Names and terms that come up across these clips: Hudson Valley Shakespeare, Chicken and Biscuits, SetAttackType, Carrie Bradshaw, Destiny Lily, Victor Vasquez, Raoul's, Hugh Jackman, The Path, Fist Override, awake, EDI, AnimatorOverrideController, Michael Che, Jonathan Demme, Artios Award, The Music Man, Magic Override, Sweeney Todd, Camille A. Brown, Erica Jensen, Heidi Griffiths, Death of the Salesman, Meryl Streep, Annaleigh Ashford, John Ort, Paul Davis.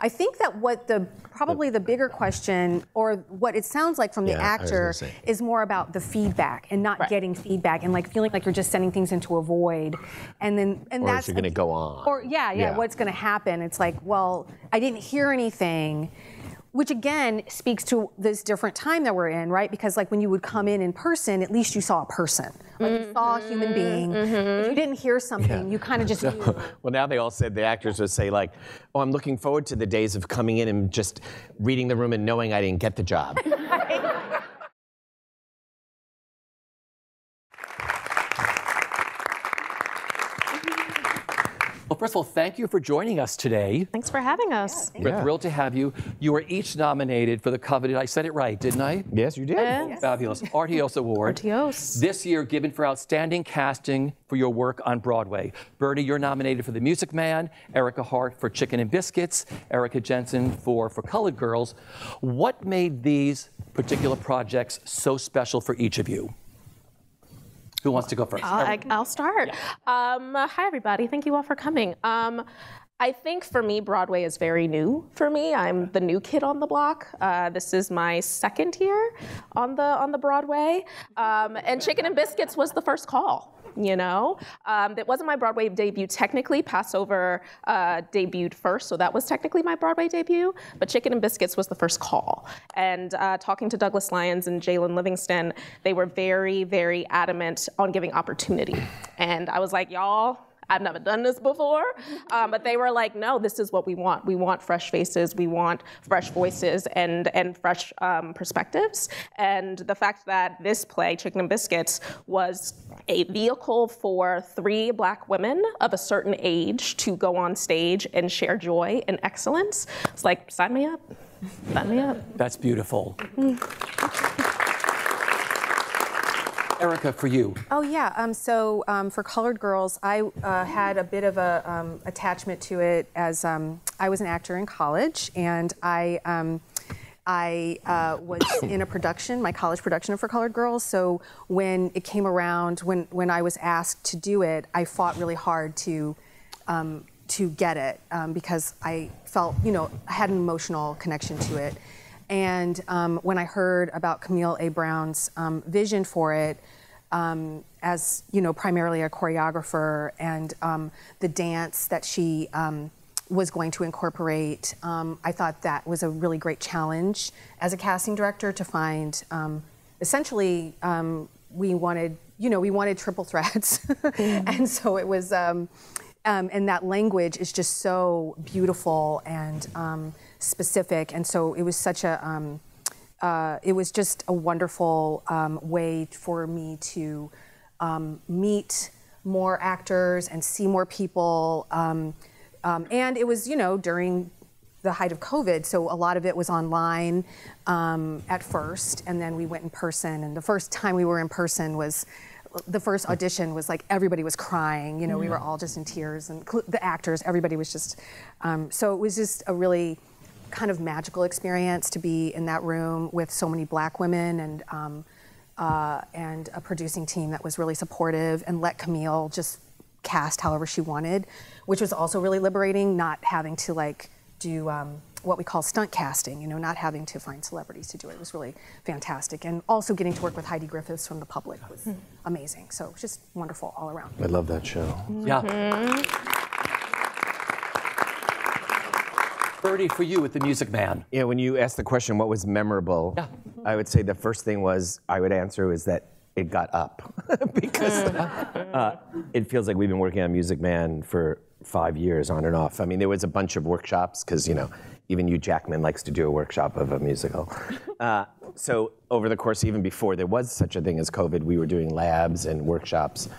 I think that what the probably the bigger question, or what it sounds like from the actor, is more about the feedback and not getting feedback and like feeling like you're just sending things into a void, and then or that's going to go on. Or what's going to happen? It's like, well, I didn't hear anything. Which again speaks to this different time that we're in, right? Because like when you would come in person, at least you saw a person. Like you saw a human being. If you didn't hear something, you kind of just knew. Well, now they all said, the actors would say like, oh, I'm looking forward to the days of coming in and just reading the room and knowing I didn't get the job. Well, first of all, thank you for joining us today. Thanks for having us. Yeah, We're thrilled to have you. You were each nominated for the coveted, I said it right, didn't I? Yes, you did. Yes. Fabulous. Artios Award. Artios. This year given for outstanding casting for your work on Broadway. Bernie, you're nominated for The Music Man, Erica Hart for Chicken and Biscuits, Erica Jensen for Colored Girls. What made these particular projects so special for each of you? Who wants to go first? I'll start. Yeah. Hi, everybody. Thank you all for coming. I think for me, Broadway is very new for me. I'm the new kid on the block. This is my second year on the Broadway. And Chicken and Biscuits was the first call. You know, that wasn't my Broadway debut technically. Passover debuted first, so that was technically my Broadway debut. But Chicken and Biscuits was the first call. And talking to Douglas Lyons and Jaylen Livingston, they were very, very adamant on giving opportunity. And I was like, y'all, I've never done this before, but they were like, no, this is what we want. We want fresh faces, we want fresh voices, and fresh perspectives. And the fact that this play, Chicken and Biscuits, was a vehicle for three Black women of a certain age to go on stage and share joy and excellence, it's like, sign me up, sign me up. That's beautiful. Erica, for you. Oh yeah, for Colored Girls, I had a bit of a attachment to it as I was an actor in college, and I was in a production, my college production of For Colored Girls, so when it came around, when I was asked to do it, I fought really hard to get it because I felt, you know, I had an emotional connection to it. And when I heard about Camille A. Brown's vision for it, as you know, primarily a choreographer, and the dance that she was going to incorporate, I thought that was a really great challenge as a casting director to find. Essentially, we wanted, you know, we wanted triple threats, and so it was. And that language is just so beautiful and specific, and so it was such a, it was just a wonderful way for me to meet more actors and see more people, and it was, you know, during the height of COVID, so a lot of it was online at first, and then we went in person, and the first time we were in person was. The first audition was like everybody was crying, you know, we were all just in tears, and the actors, everybody was just, so it was just a really kind of magical experience to be in that room with so many Black women and a producing team that was really supportive and let Camille just cast however she wanted, which was also really liberating, not having to like do what we call stunt casting, you know, not having to find celebrities to do it. It was really fantastic. And also getting to work with Heidi Griffiths from The Public was amazing. So just wonderful all around. I love that show. Yeah. Birdie, for you with The Music Man. Yeah, when you asked the question, what was memorable, I would say the first thing was, I would answer is that it got up. Because it feels like we've been working on Music Man for 5 years on and off. I mean, there was a bunch of workshops, because, you know, even Hugh Jackman likes to do a workshop of a musical. So over the course, even before there was such a thing as COVID, we were doing labs and workshops,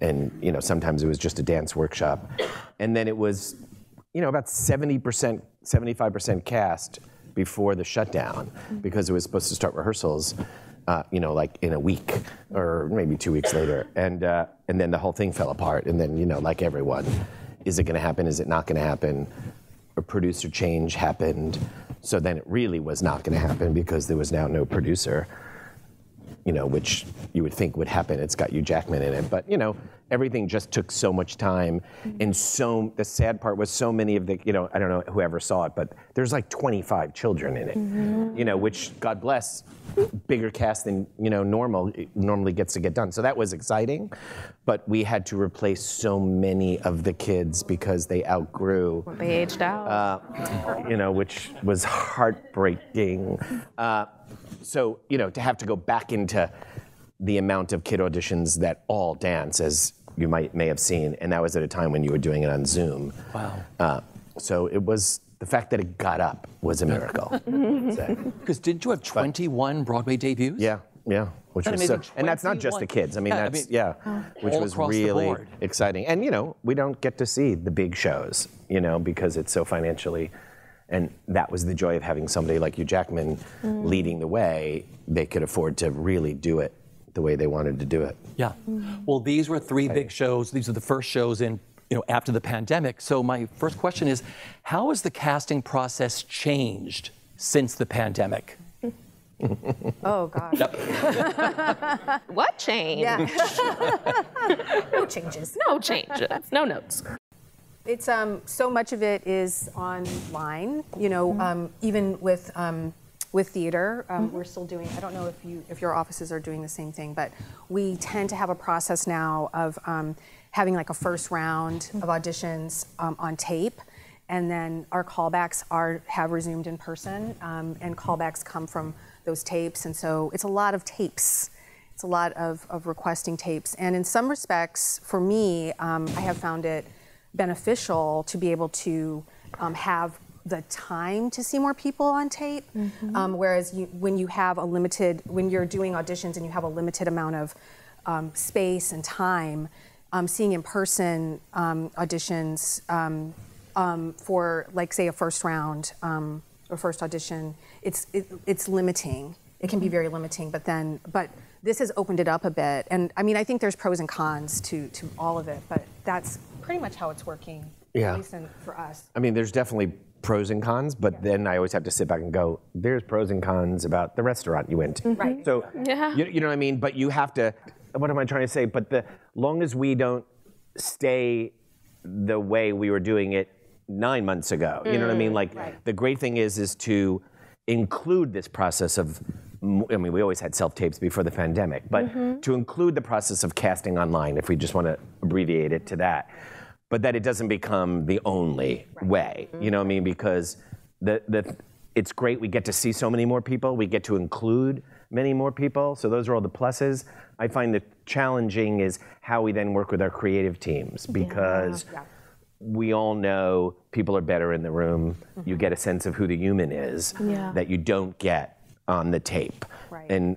and you know, sometimes it was just a dance workshop. And then it was, you know, about 70%, 75% cast before the shutdown, because it was supposed to start rehearsals, you know, like in a week or maybe 2 weeks later. And then the whole thing fell apart. And then, you know, like everyone, is it going to happen? Is it not going to happen? A producer change happened, so then it really was not going to happen because there was now no producer. you know, which you would think would happen. It's got Hugh Jackman in it, but you know, everything just took so much time, and so the sad part was so many of the, you know, I don't know whoever saw it, but there's like 25 children in it, you know, which God bless, bigger cast than you know normally gets to get done. So that was exciting, but we had to replace so many of the kids because they outgrew. Well, they aged out. You know, which was heartbreaking. So you know, to have to go back into the amount of kid auditions that all dance, as you may have seen, and that was at a time when you were doing it on Zoom. Wow. So it was, the fact that it got up was a miracle. Because didn't you have 21 Broadway debuts? Yeah, yeah. Which was so, and that's not just the kids. I mean, that's, which was really exciting. And you know, we don't get to see the big shows, you know, because it's so financially, and that was the joy of having somebody like Hugh Jackman leading the way. They could afford to really do it the way they wanted to do it. Yeah. Well, these were three big shows. These are the first shows in, you know, after the pandemic. So my first question is, how has the casting process changed since the pandemic? Oh, God. Yep. What change? Yeah. No changes. No changes. No notes. It's so much of it is online, you know, even with theater, we're still doing, I don't know if you, if your offices are doing the same thing, but we tend to have a process now of having like a first round of auditions on tape, and then our callbacks are, have resumed in person, and callbacks come from those tapes, and so it's a lot of tapes. It's a lot of requesting tapes, and in some respects, for me, I have found it beneficial to be able to have the time to see more people on tape, whereas when you're doing auditions and you have a limited amount of space and time, seeing in-person auditions for, like, say, a first round or first audition, it's limiting. It can be very limiting, but this has opened it up a bit, and I mean, I think there's pros and cons to all of it, but that's pretty much how it's working, at least for us. I mean, there's definitely pros and cons, but then I always have to sit back and go, there's pros and cons about the restaurant you went to. Right. So, you know what I mean? But you have to, what am I trying to say? But the long as we don't stay the way we were doing it 9 months ago, you know what I mean? Like, the great thing is to include this process of, I mean, we always had self-tapes before the pandemic, but to include the process of casting online, if we just want to abbreviate it to that. But that it doesn't become the only way, you know what I mean? Because it's great, we get to see so many more people, we get to include many more people, so those are all the pluses. I find the challenging is how we then work with our creative teams, because we all know people are better in the room, you get a sense of who the human is that you don't get on the tape. And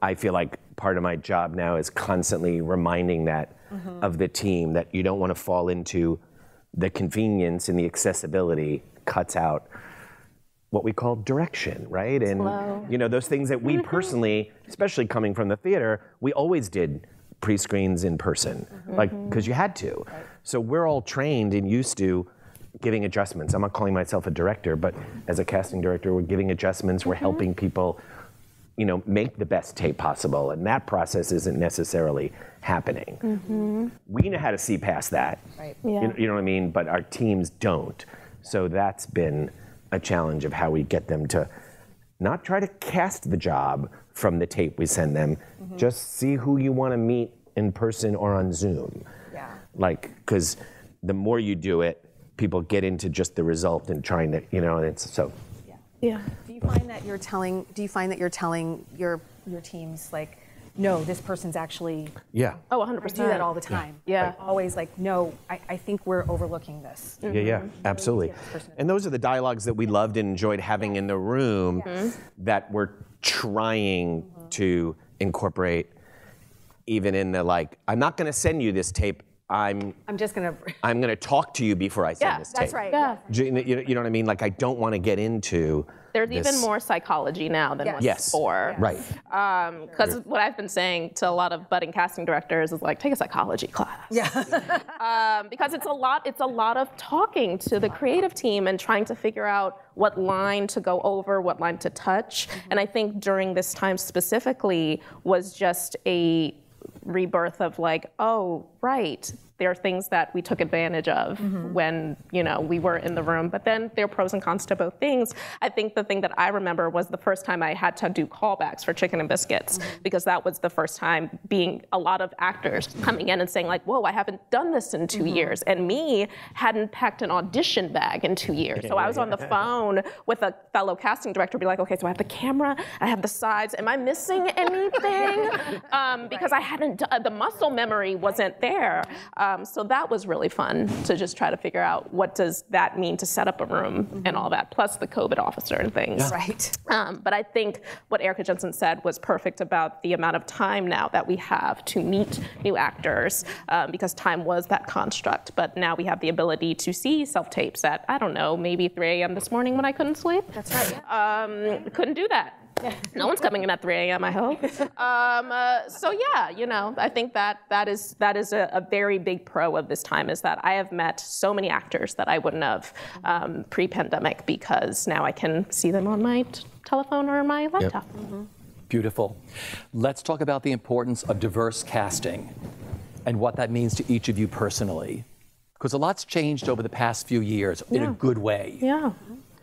I feel like part of my job now is constantly reminding that of the team, that you don't want to fall into the convenience, and the accessibility cuts out what we call direction, right? And you know, those things that we personally, especially coming from the theater, we always did pre-screens in person, like, because you had to. So we're all trained and used to giving adjustments. I'm not calling myself a director, but as a casting director, we're giving adjustments, we're helping people, you know, make the best tape possible, and that process isn't necessarily happening. We know how to see past that, you know what I mean? But our teams don't. So that's been a challenge of how we get them to not try to cast the job from the tape we send them, just see who you want to meet in person or on Zoom. Like, because the more you do it, people get into just the result and trying to, you know, and it's so. Do you find that you're telling your teams, like, no, this person's actually. Oh, 100%. I do that all the time. Like, always, like, no, I think we're overlooking this. Absolutely. And those are the dialogues that we loved and enjoyed having in the room that we're trying to incorporate, even in the, like, I'm not going to send you this tape I'm gonna talk to you before I send this tape. That's right. Yeah. You know what I mean? Like, I don't want to get into. There's even more psychology now than was before. Yes. Right. Because what I've been saying to a lot of budding casting directors is like, take a psychology class. Yeah. Because it's a lot. It's a lot of talking to the creative team and trying to figure out what line to go over, what line to touch. Mm-hmm. And I think during this time specifically was just a rebirth of like, oh, right, there are things that we took advantage of when, you know, we were in the room, but then there are pros and cons to both things. I think the thing that I remember was the first time I had to do callbacks for Chicken and Biscuits, because that was the first time being a lot of actors coming in and saying like, whoa, I haven't done this in 2 years, and me hadn't packed an audition bag in 2 years. So I was on the phone with a fellow casting director, be like, okay, so I have the camera, I have the sides, am I missing anything? Because I hadn't done, the muscle memory wasn't there. So that was really fun to just try to figure out what does that mean to set up a room and all that, plus the COVID officer and things. Yeah. Right. But I think what Erica Jensen said was perfect about the amount of time now that we have to meet new actors, because time was that construct, but now we have the ability to see self-tapes at, I don't know, maybe 3 a.m. this morning when I couldn't sleep. That's right. Couldn't do that. No one's coming in at 3 a.m., I hope. So yeah, you know, I think that is a very big pro of this time, is that I have met so many actors that I wouldn't have pre-pandemic, because now I can see them on my telephone or my laptop. Yep. Beautiful. Let's talk about the importance of diverse casting and what that means to each of you personally, because a lot's changed over the past few years in a good way. Yeah.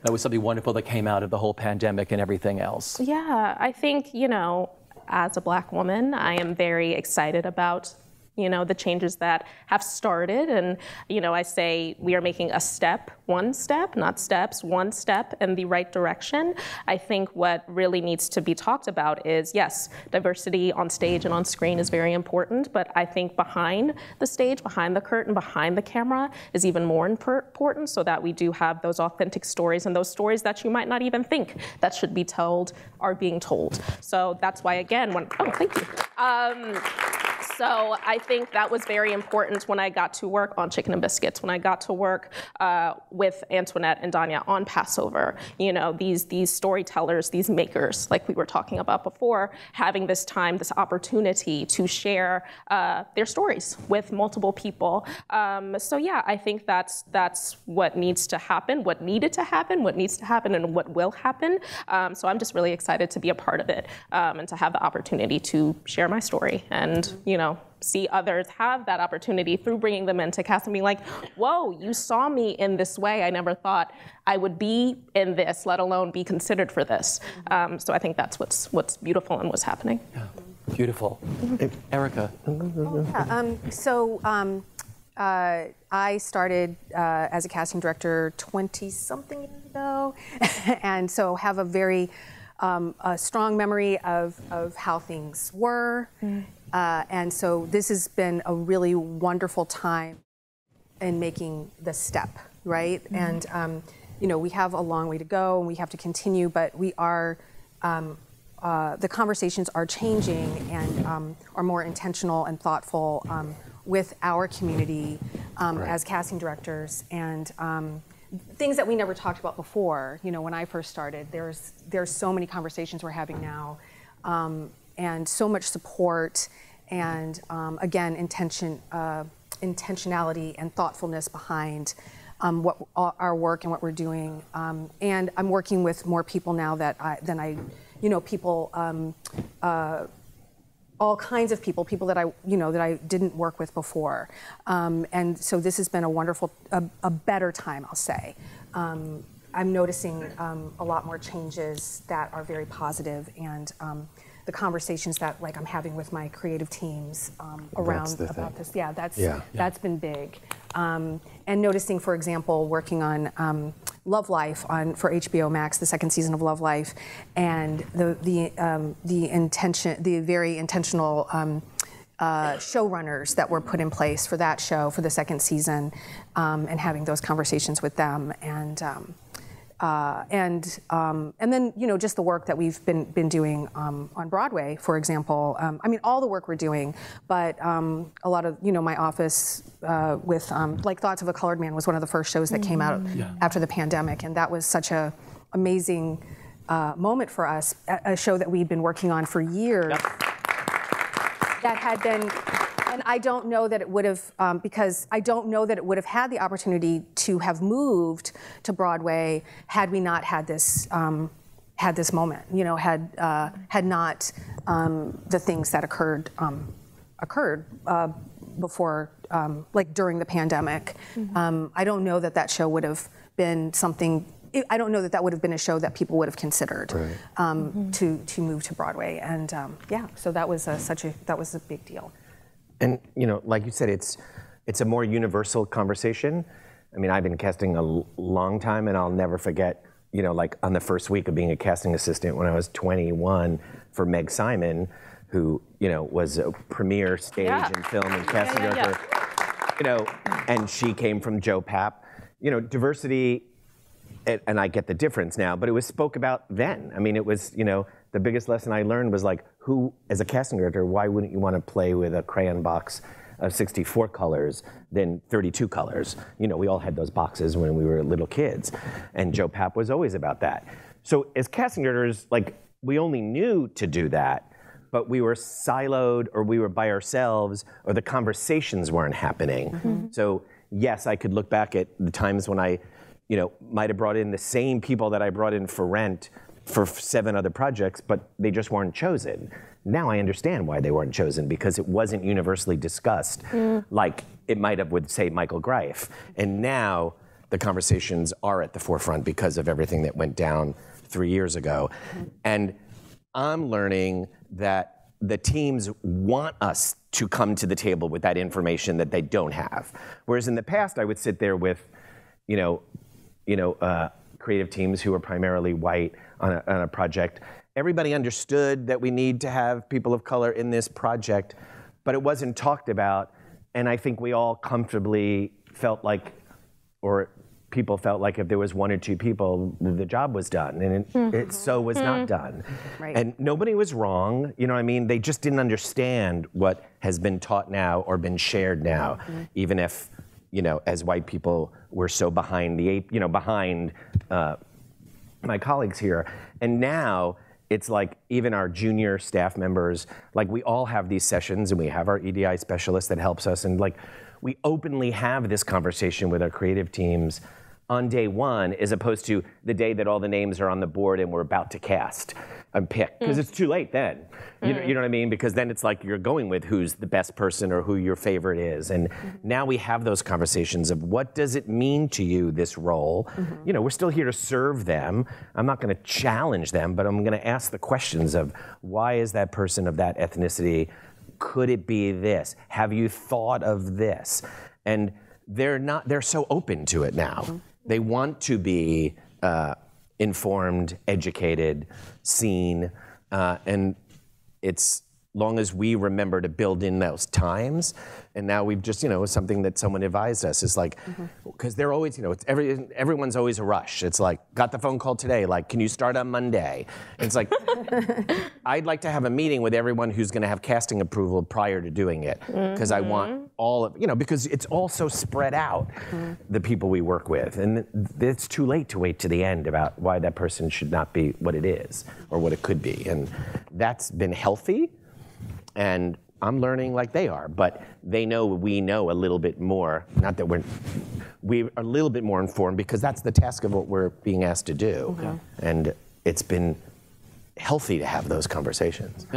That was something wonderful that came out of the whole pandemic and everything else. Yeah, I think, you know, as a Black woman, I am very excited about, you know, the changes that have started. And, you know, I say we are making a step, one step, not steps, one step in the right direction. I think what really needs to be talked about is, yes, diversity on stage and on screen is very important, but I think behind the stage, behind the curtain, behind the camera is even more important, so that we do have those authentic stories, and those stories that you might not even think that should be told are being told. So that's why, again, when, oh, thank you. So I think that was very important when I got to work on Chicken and Biscuits, when I got to work with Antoinette and Danya on Passover. You know, these storytellers, these makers, like we were talking about before, having this time, this opportunity to share their stories with multiple people. So yeah, I think that's what needs to happen, what needed to happen, what needs to happen, and what will happen. So I'm just really excited to be a part of it, and to have the opportunity to share my story and, you know, see others have that opportunity through bringing them into cast and being like, whoa, you saw me in this way. I never thought I would be in this, let alone be considered for this. So I think that's what's beautiful and what's happening. Yeah. Beautiful. Erica. Oh, yeah. I started as a casting director 20-something years ago, and so have a very strong memory of how things were. And so this has been a really wonderful time in making the step, right? And, you know, we have a long way to go and we have to continue, but we are, the conversations are changing and are more intentional and thoughtful with our community as casting directors, and things that we never talked about before. You know, when I first started, there's so many conversations we're having now. And so much support, and again, intentionality and thoughtfulness behind what our work and what we're doing. And I'm working with more people now all kinds of people that I, you know, that I didn't work with before. And so this has been a wonderful, a better time, I'll say. I'm noticing a lot more changes that are very positive, and the conversations that, like, I'm having with my creative teams around about this. Yeah, that's been big. And noticing, for example, working on Love Life for HBO Max, the second season of Love Life, and the very intentional showrunners that were put in place for that show for the second season, and having those conversations with them, and And then, you know, just the work that we've been doing on Broadway, for example. I mean, all the work we're doing, but a lot of, you know, my office with, like, Thoughts of a Colored Man was one of the first shows that came out after the pandemic, and that was such a amazing moment for us, a show that we'd been working on for years. Yep. That had been... And I don't know that it would have, because I don't know that it would have had the opportunity to have moved to Broadway had we not had this moment. You know, had not the things that occurred before, like during the pandemic. Mm-hmm. I don't know that that show would have been something. I don't know that that would have been a show that people would have considered to move to Broadway. And yeah, so that was that was a big deal. And, you know, like you said, it's a more universal conversation. I mean, I've been casting a long time, and I'll never forget, you know, like on the first week of being a casting assistant when I was 21 for Meg Simon, who, you know, was a premier stage and film and casting director, you know, and she came from Joe Papp. You know, diversity, and I get the difference now, but it was spoke about then. I mean, it was, you know, the biggest lesson I learned was like, who, as a casting director, why wouldn't you want to play with a crayon box of 64 colors than 32 colors? You know, we all had those boxes when we were little kids, and Joe Papp was always about that. So as casting directors, like, we only knew to do that, but we were siloed, or we were by ourselves, or the conversations weren't happening. Mm-hmm. So yes, I could look back at the times when I, you know, might have brought in the same people that I brought in for Rent for 7 other projects, but they just weren't chosen. Now I understand why they weren't chosen, because it wasn't universally discussed, like it might have with, say, Michael Greif. And now the conversations are at the forefront because of everything that went down 3 years ago. And I'm learning that the teams want us to come to the table with that information that they don't have. Whereas in the past, I would sit there with, creative teams who are primarily white on a project. Everybody understood that we need to have people of color in this project, but it wasn't talked about, and I think we all comfortably felt like, or people felt like, if there was 1 or 2 people, the job was done, and it, it so was not done. Right. And nobody was wrong, you know what I mean? They just didn't understand what has been taught now or been shared now, even if, you know, as white people, we're so behind the eight, you know, behind my colleagues here. And now it's like even our junior staff members, like we all have these sessions, and we have our EDI specialist that helps us, and like we openly have this conversation with our creative teams on day one, as opposed to the day that all the names are on the board and we're about to cast and pick, because it's too late then. You know what I mean? Because then it's like you're going with who's the best person or who your favorite is. And now we have those conversations of what does it mean to you, this role? You know, we're still here to serve them. I'm not going to challenge them, but I'm going to ask the questions of why is that person of that ethnicity? Could it be this? Have you thought of this? And they're not, they're so open to it now. They want to be informed, educated, seen, and it's long as we remember to build in those times. And now we've just, you know, something that someone advised us is like, because they're always, you know, it's everyone's always a rush. It's like, got the phone call today, like, can you start on Monday? And it's like, I'd like to have a meeting with everyone who's gonna have casting approval prior to doing it. Because I want all of, you know, because it's all so spread out, the people we work with. And it's too late to wait to the end about why that person should not be what it is or what it could be. And that's been healthy. And I'm learning like they are, but they know we know a little bit more. Not that we are a little bit more informed, because that's the task of what we're being asked to do. And it's been healthy to have those conversations.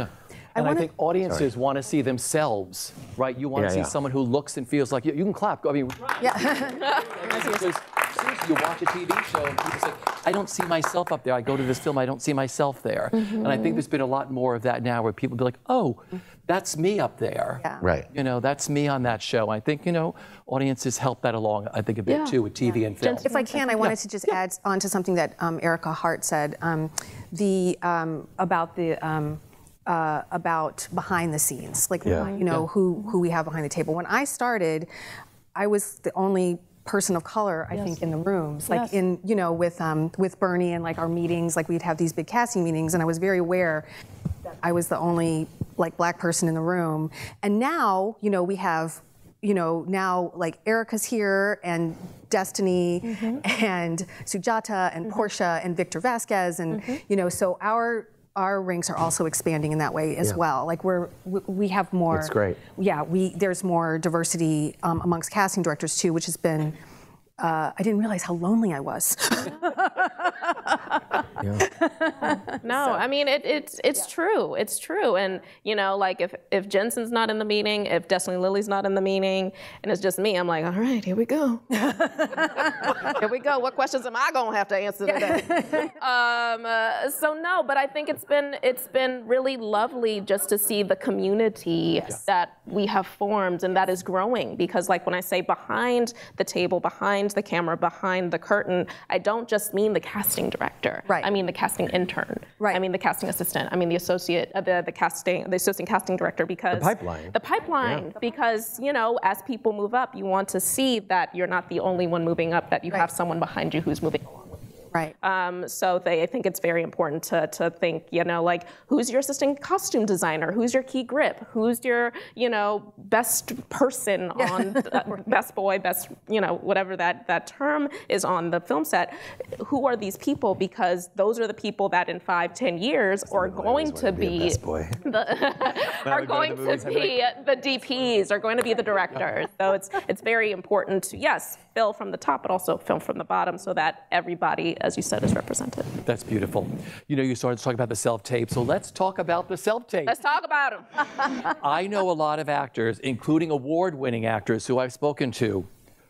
And I think audiences want to see themselves, right? You want to see someone who looks and feels like you. You can clap. I mean, you watch a TV show and people say, I don't see myself up there. I go to this film, I don't see myself there. And I think there's been a lot more of that now, where people be like, oh, that's me up there. You know, that's me on that show. I think, you know, audiences help that along, I think, a bit too, with TV and film. If I can, I wanted to just add on to something that Erica Hart said, about behind the scenes, like, you know, who we have behind the table. When I started, I was the only person of color, I think, in the rooms, like in, you know, with Bernie and like our meetings, like we'd have these big casting meetings, and I was very aware that I was the only like black person in the room. And now, you know, we have, you know, now like Erica's here and Destiny and Sujata and Portia and Victor Vasquez and, you know, so our ranks are also expanding in that way as well. Like we have more. It's great. Yeah, there's more diversity amongst casting directors too, which has been. I didn't realize how lonely I was. No, so. I mean it's true. It's true, and you know, like if Jensen's not in the meeting, if Destiny Lily's not in the meeting, and it's just me, I'm like, all right, here we go. Here we go. What questions am I gonna have to answer today? So no, but I think it's been really lovely just to see the community that we have formed and that is growing, because like when I say behind the table, behind the camera, behind the curtain, I don't just mean the casting director. Right. I mean the casting intern. Right. I mean the casting assistant. I mean the associate, the associate casting director, because the pipeline. Yeah. Because you know, as people move up, you want to see that you're not the only one moving up. That you have someone behind you who's moving along with you. Right. I think it's very important to think, you know, like who's your assistant costume designer? Who's your key grip? Who's your, you know, best person on best boy, best, you know, whatever that term is on the film set. Who are these people? Because those are the people that in 5, 10 years are going to be the DPs, are going to be the directors. So it's very important to film from the top, but also film from the bottom, so that everybody, as you said, is represented. That's beautiful. You know, you started to talk about the self-tape, so let's talk about the self-tape. Let's talk about them. I know a lot of actors, including award-winning actors who I've spoken to,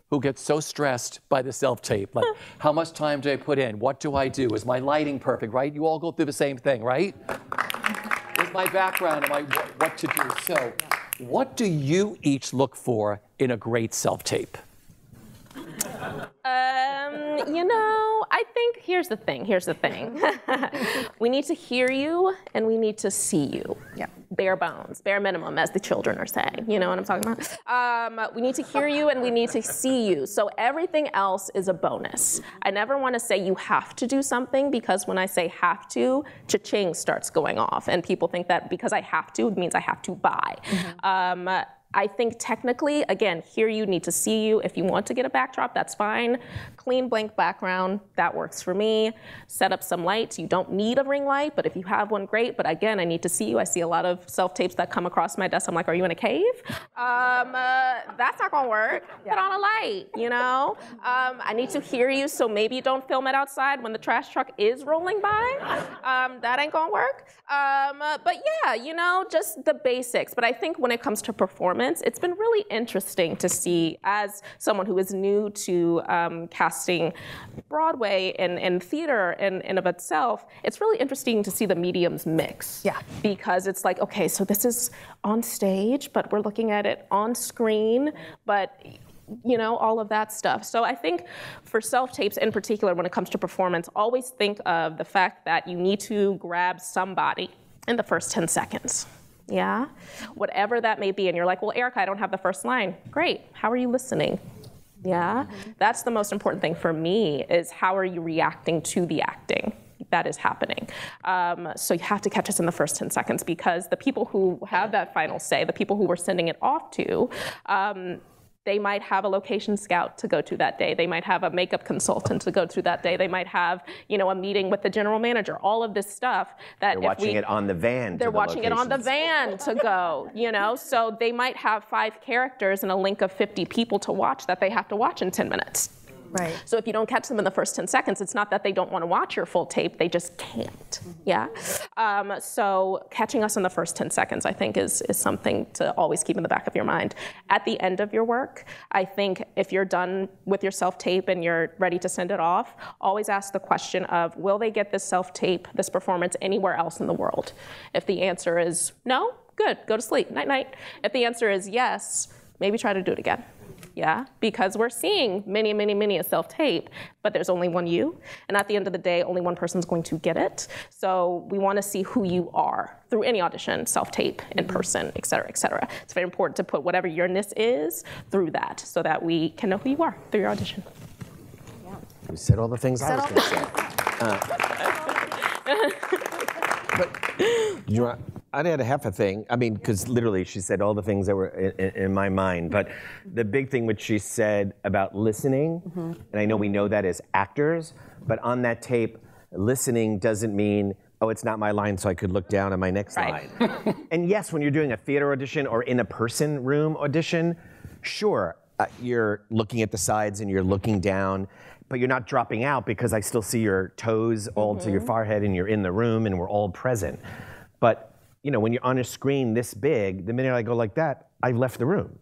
who get so stressed by the self-tape. Like, how much time do I put in? What do I do? Is my lighting perfect, right? You all go through the same thing, right? Is my background, am I, what to do? So, what do you each look for in a great self-tape? You know, I think here's the thing. We need to hear you and we need to see you. Yeah. Bare bones, bare minimum, as the children are saying. You know what I'm talking about? We need to hear you and we need to see you. So everything else is a bonus. I never want to say you have to do something, because when I say have to, cha-ching starts going off, and people think that because I have to, it means I have to buy. I think technically, again, here you need to see you. If you want to get a backdrop, that's fine. Clean, blank background, that works for me. Set up some lights. You don't need a ring light, but if you have one, great. But again, I need to see you. I see a lot of self-tapes that come across my desk. I'm like, are you in a cave? That's not gonna work. Put on a light, you know? I need to hear you, so maybe you don't film it outside when the trash truck is rolling by. That ain't gonna work. But yeah, you know, just the basics. But I think when it comes to performance, it's been really interesting to see, as someone who is new to casting Broadway and theater and of itself, it's really interesting to see the mediums mix. Yeah. Because it's like, okay, so this is on stage, but we're looking at it on screen, but you know, all of that stuff. So I think for self-tapes in particular, when it comes to performance, always think of the fact that you need to grab somebody in the first 10 seconds. Yeah, whatever that may be. And you're like, well, Erica, I don't have the first line. Great, how are you listening? Yeah, that's the most important thing for me, is how are you reacting to the acting that is happening? So you have to catch us in the first 10 seconds, because the people who have that final say, the people who we're sending it off to, they might have a location scout to go to that day. They might have a makeup consultant to go to that day. They might have, you know, a meeting with the general manager. All of this stuff that they're watching it on the van. They're watching it on the van to go. You know, so they might have 5 characters and a link of 50 people to watch that they have to watch in 10 minutes. Right. So if you don't catch them in the first 10 seconds, it's not that they don't want to watch your full tape, they just can't, yeah? So catching us in the first 10 seconds, I think, is something to always keep in the back of your mind. At the end of your work, I think if you're done with your self-tape and you're ready to send it off, always ask the question of, will they get this self-tape, this performance, anywhere else in the world? If the answer is no, good, go to sleep, night-night. If the answer is yes, maybe try to do it again. yeah? Because we're seeing many, many, many a self-tape, but there's only one you. And at the end of the day, only one person's going to get it. So we wanna see who you are through any audition, self-tape, in person, et cetera, et cetera. It's very important to put whatever yourness is through that so that we can know who you are through your audition. Yeah. You said all the things I was gonna say. But you know, I'd had a half a thing. I mean, because literally she said all the things that were in my mind. But the big thing which she said about listening, and I know we know that as actors, but on that tape, listening doesn't mean, oh, it's not my line, so I could look down at my next line. And yes, when you're doing a theater audition or in a person room audition, sure, you're looking at the sides and you're looking down, but you're not dropping out because I still see your toes all to your forehead and you're in the room and we're all present. But you know, when you're on a screen this big, the minute I go like that, I've left the room.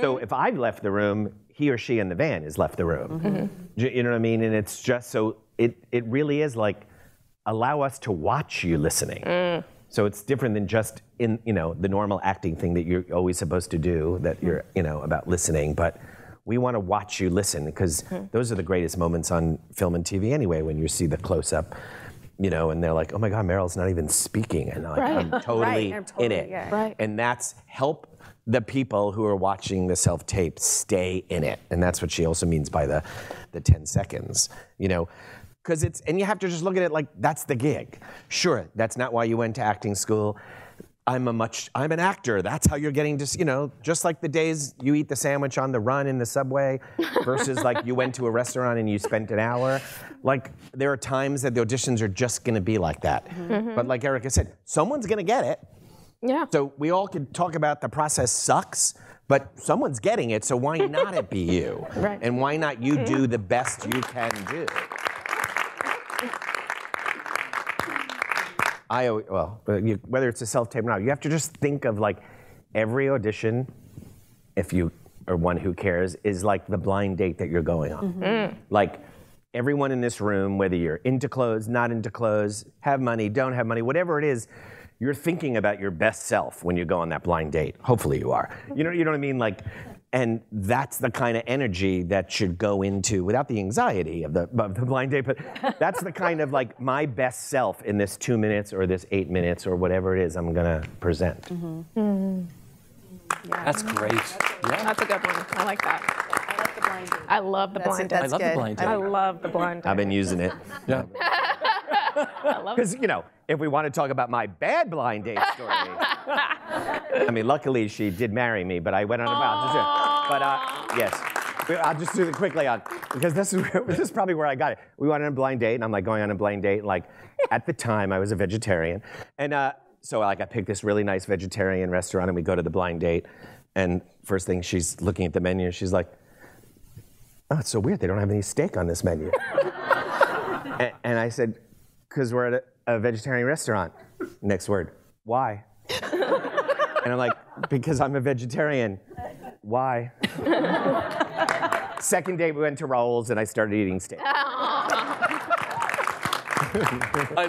So if I've left the room, he or she in the van has left the room. You know what I mean? And it's just so, it really is like, allow us to watch you listening. So it's different than just in, you know, the normal acting thing that you're always supposed to do, that you're, you know, about listening, but we want to watch you listen, because those are the greatest moments on film and TV anyway, when you see the close-up, you know, and they're like, oh my God, Meryl's not even speaking, and like, I'm totally in it. Yeah. Right. And that's help the people who are watching the self-tape stay in it, and that's what she also means by the 10 seconds, you know. Because it's, and you have to just look at it like, that's the gig. Sure, that's not why you went to acting school. I'm an actor, that's how you're getting to, you know, just like the days you eat the sandwich on the run in the subway versus like you went to a restaurant and you spent an hour. Like, there are times that the auditions are just gonna be like that. But like Erica said, someone's gonna get it. Yeah. So we all could talk about the process sucks, but someone's getting it, so why not it be you? Right. And why not you do the best you can do? Well, whether it's a self-tape or not, you have to just think of like every audition, if you are one who cares, is like the blind date that you're going on. Like everyone in this room, whether you're into clothes, not into clothes, have money, don't have money, whatever it is, you're thinking about your best self when you go on that blind date. Hopefully you are. You know what I mean? Like, and that's the kind of energy that should go into, without the anxiety of the blind date, but that's the kind of like my best self in this 2 minutes or this 8 minutes or whatever it is I'm gonna present. Yeah. That's great. That's a good one, I like that. I love the blind date. I love the blind date. I love the blind date. I've been using it. Yeah. Because, you know, if we want to talk about my bad blind date story, I mean, luckily she did marry me, but I went on about. But yes, I'll just do it quickly on, because this is probably where I got it. We went on a blind date, and I'm like going on a blind date, and like at the time I was a vegetarian, and so like I picked this really nice vegetarian restaurant, and we go to the blind date, and first thing she's looking at the menu, she's like, oh, it's so weird, they don't have any steak on this menu, and I said, because we're at a vegetarian restaurant. Next word, why? And I'm like, because I'm a vegetarian. Why? Second day we went to Raoul's and I started eating steak. I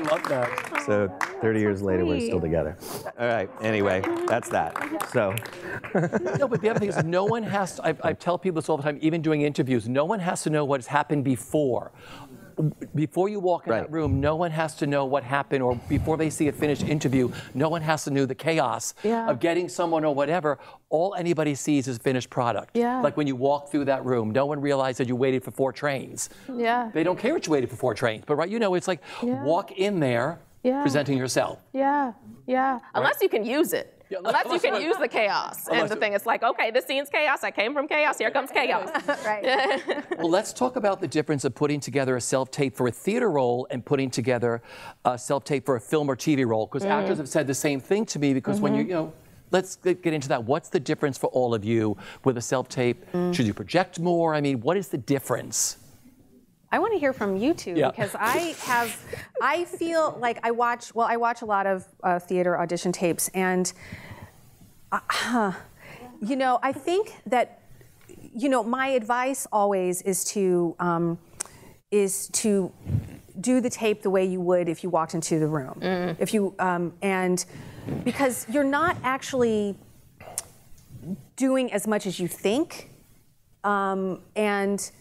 love that. So 30 years later, we're still together. All right, anyway, that's that, so. No, but the other thing is no one has to, I tell people this all the time, even doing interviews, no one has to know what's happened before. Before you walk in that room, no one has to know what happened, or before they see a finished interview, no one has to know the chaos of getting someone or whatever. All anybody sees is finished product. Yeah. Like when you walk through that room, no one realized that you waited for 4 trains. Yeah. They don't care that you waited for 4 trains, but right, you know, it's like walk in there presenting yourself. Yeah, yeah, right? Unless you can use it. Yeah, unless you can use the chaos and the thing. It's like, okay, this scene's chaos. I came from chaos. Here comes chaos. Right. Well, let's talk about the difference of putting together a self-tape for a theater role and putting together a self-tape for a film or TV role. Because actors have said the same thing to me. Because when you know, let's get into that. What's the difference for all of you with a self-tape? Should you project more? I mean, what is the difference? I want to hear from you two because I feel like I watch a lot of theater audition tapes, and you know, I think that, you know, my advice always is to do the tape the way you would if you walked into the room, if you and because you're not actually doing as much as you think And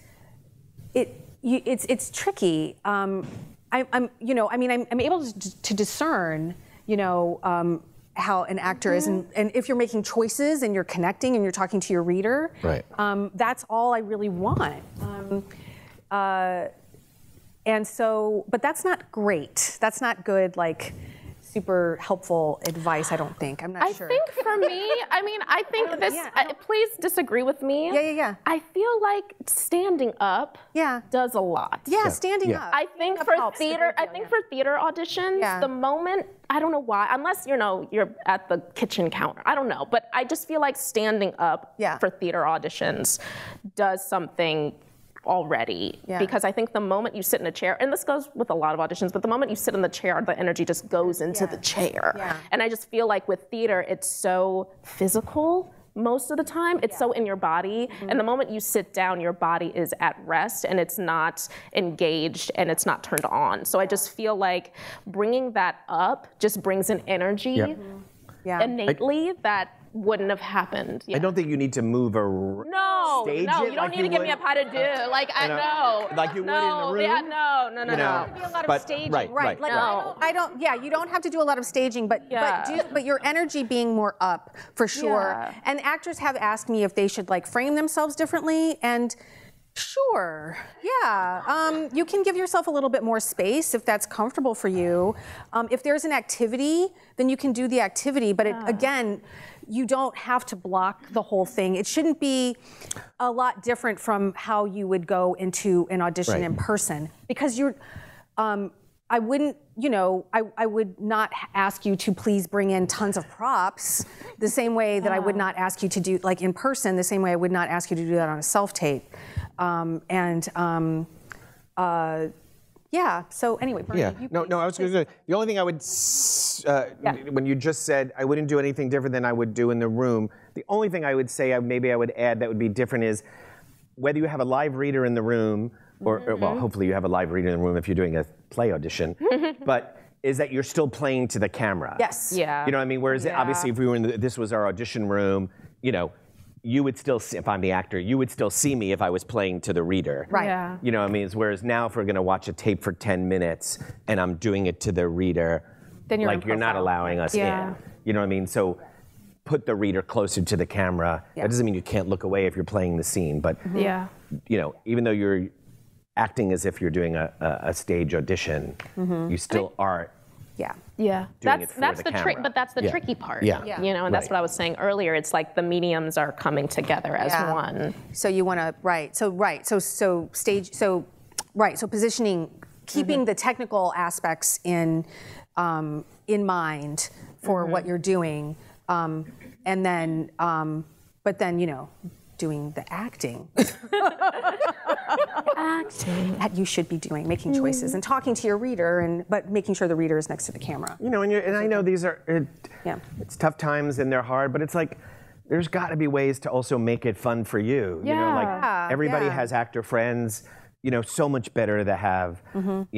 it's tricky. I'm able to discern, how an actor is, and if you're making choices and you're connecting and you're talking to your reader, right. That's all I really want. And so, but that's not great. That's not good, like, super helpful advice, I don't think. I'm not sure. I think for me, please disagree with me. Yeah. I feel like standing up does a lot. Yeah, standing up. I think for theater auditions, the moment, I don't know why, unless, you're at the kitchen counter, I don't know, but I just feel like standing up for theater auditions does something already, because I think the moment you sit in a chair, and this goes with a lot of auditions, but the moment you sit in the chair, the energy just goes into the chair. And I just feel like with theater, it's so physical most of the time. It's so in your body, and the moment you sit down, your body is at rest, and it's not engaged, and it's not turned on. So I just feel like bringing that up just brings an energy innately that wouldn't have happened. I don't think you need to move around. No, you don't need to give me a pas de deux. Like, I know. Like you would in the room? No. There would be a lot of staging. Right. Like, I don't, you don't have to do a lot of staging, but your energy being more up, for sure. Yeah. And actors have asked me if they should, like, frame themselves differently, and sure, yeah. You can give yourself a little bit more space if that's comfortable for you. If there's an activity, then you can do the activity, but it, again, you don't have to block the whole thing. It shouldn't be a lot different from how you would go into an audition in person, because you're, I wouldn't, I would not ask you to please bring in tons of props the same way that I would not ask you to do, like in person, the same way I would not ask you to do that on a self-tape. So anyway, Bernie, I was going to say, the only thing I would, when you just said, I wouldn't do anything different than I would do in the room, the only thing I would say, maybe I would add that would be different is, whether you have a live reader in the room, or well, hopefully you have a live reader in the room if you're doing a play audition, but is that you're still playing to the camera. Yes. Yeah. You know what I mean? Whereas obviously if we were in, this was our audition room, you would still see, if I'm the actor, you would still see me if I was playing to the reader. Right. Yeah. You know what I mean? Whereas now if we're gonna watch a tape for 10 minutes and I'm doing it to the reader, then you're like, you're not allowing us in. You know what I mean? So put the reader closer to the camera. Yeah. That doesn't mean you can't look away if you're playing the scene, but even though you're acting as if you're doing a stage audition, you still are. Yeah. That's the tricky part. Yeah. And that's what I was saying earlier. It's like the mediums are coming together as one. So you want to So positioning, keeping the technical aspects in mind for what you're doing, and then but then doing the acting. That you should be doing, making choices and talking to your reader, but making sure the reader is next to the camera. And I know these are, it's tough times and they're hard, but it's like, there's got to be ways to also make it fun for you. Like everybody has actor friends. So much better to have an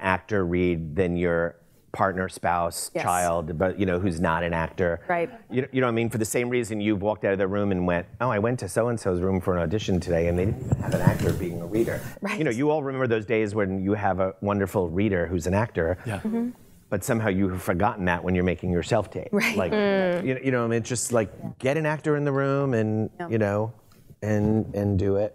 actor read than your partner, spouse, child, but who's not an actor. Right. You know what I mean? For the same reason you walked out of the room and went, oh, I went to so-and-so's room for an audition today and they didn't even have an actor being a reader. Right. You all remember those days when you have a wonderful reader who's an actor, but somehow you have forgotten that when you're making your self-tape. Right. Like, you know what I mean? It's just like, get an actor in the room and, and do it.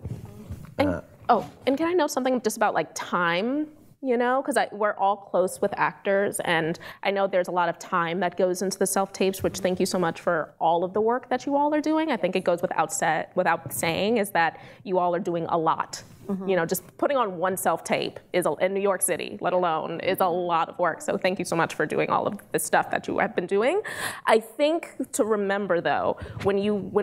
And, and can I know something just about like time? Because we're all close with actors, and I know there's a lot of time that goes into the self-tapes, which thank you so much for all of the work that you all are doing. I think it goes without saying is that you all are doing a lot. Just putting on one self-tape in New York City, let alone, is a lot of work. So thank you so much for doing all of the stuff that you have been doing. I think to remember, though, when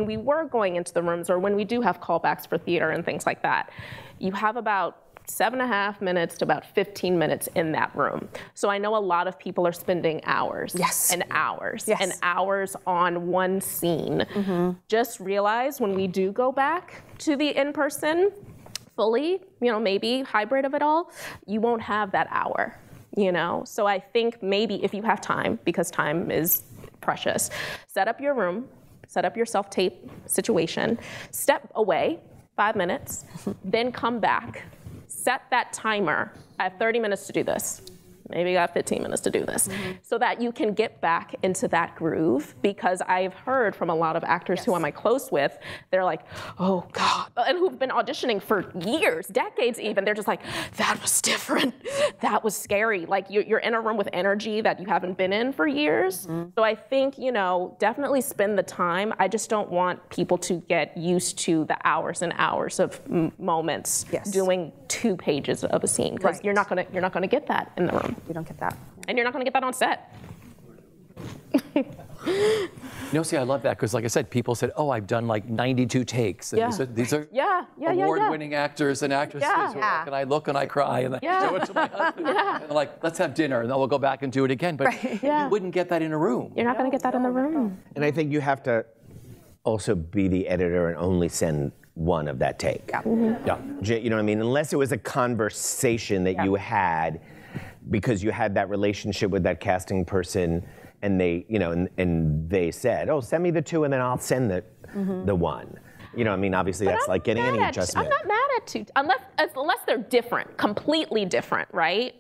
we were going into the rooms or when we do have callbacks for theater and things like that, you have about 7.5 minutes to about 15 minutes in that room. So I know a lot of people are spending hours and hours and hours on one scene. Just realize when we do go back to the in-person fully, maybe hybrid of it all, you won't have that hour, So I think maybe if you have time, because time is precious, set up your room, set up your self-tape situation, step away 5 minutes, then come back, set that timer. I have 30 minutes to do this. Maybe you got 15 minutes to do this, so that you can get back into that groove, because I've heard from a lot of actors who am I close with, they're like, oh God, and who've been auditioning for years, decades even, they're just like, that was different, that was scary. Like you're in a room with energy that you haven't been in for years. So I think, you know, definitely spend the time. I just don't want people to get used to the hours and hours of moments doing 2 pages of a scene, because you're not gonna get that in the room. You don't get that. And you're not going to get that on set. No, see, I love that, because like I said, people said, oh, I've done like 92 takes. And these are award-winning actors and actresses who are like, and I look and I cry and I show it to my husband. And they're like, let's have dinner, and then we'll go back and do it again. But you wouldn't get that in a room. You're not going to get that in the room. And I think you have to also be the editor and only send one of that take. You know what I mean? Unless it was a conversation that you had, because you had that relationship with that casting person, and they, you know, and they said, "Oh, send me the two, and then I'll send the one." You know, I mean, obviously but that's I'm like getting any adjustment. I'm not mad at two, unless they're different, completely different, right?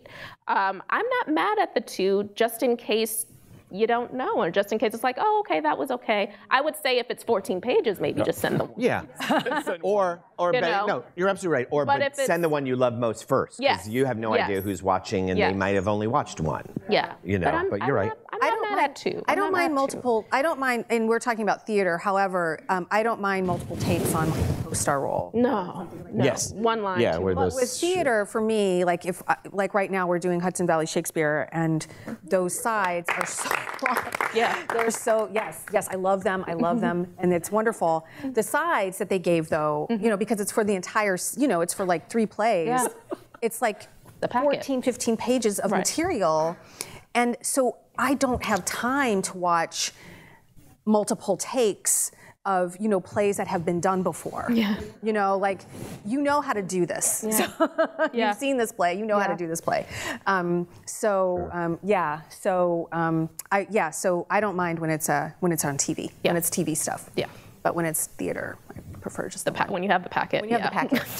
I'm not mad at the two, just in case you don't know, or just in case it's like, oh, okay, that was okay. I would say if it's 14 pages, maybe just send the one. Or you know? No, you're absolutely right. Or but send the one you love most first, because you have no idea who's watching, and they might have only watched one. You know, but you're right. I don't mind multiple. I don't mind, and we're talking about theater. However, I don't mind multiple takes on like a co-star role. One line. With theater, for me, like if like right now we're doing Hudson Valley Shakespeare, and those sides are so long. They're so I love them. I love them, and it's wonderful. The sides that they gave, though, you know, because it's for the entire, you know, it's for like 3 plays. It's like 14, 15 pages of material. And so I don't have time to watch multiple takes of, you know, plays that have been done before. You know, like, you know how to do this. You've seen this play, you know how to do this play. So I don't mind when it's on TV, when it's TV stuff. But when it's theater, I prefer just the packet. When you have the packet. When you have the packet.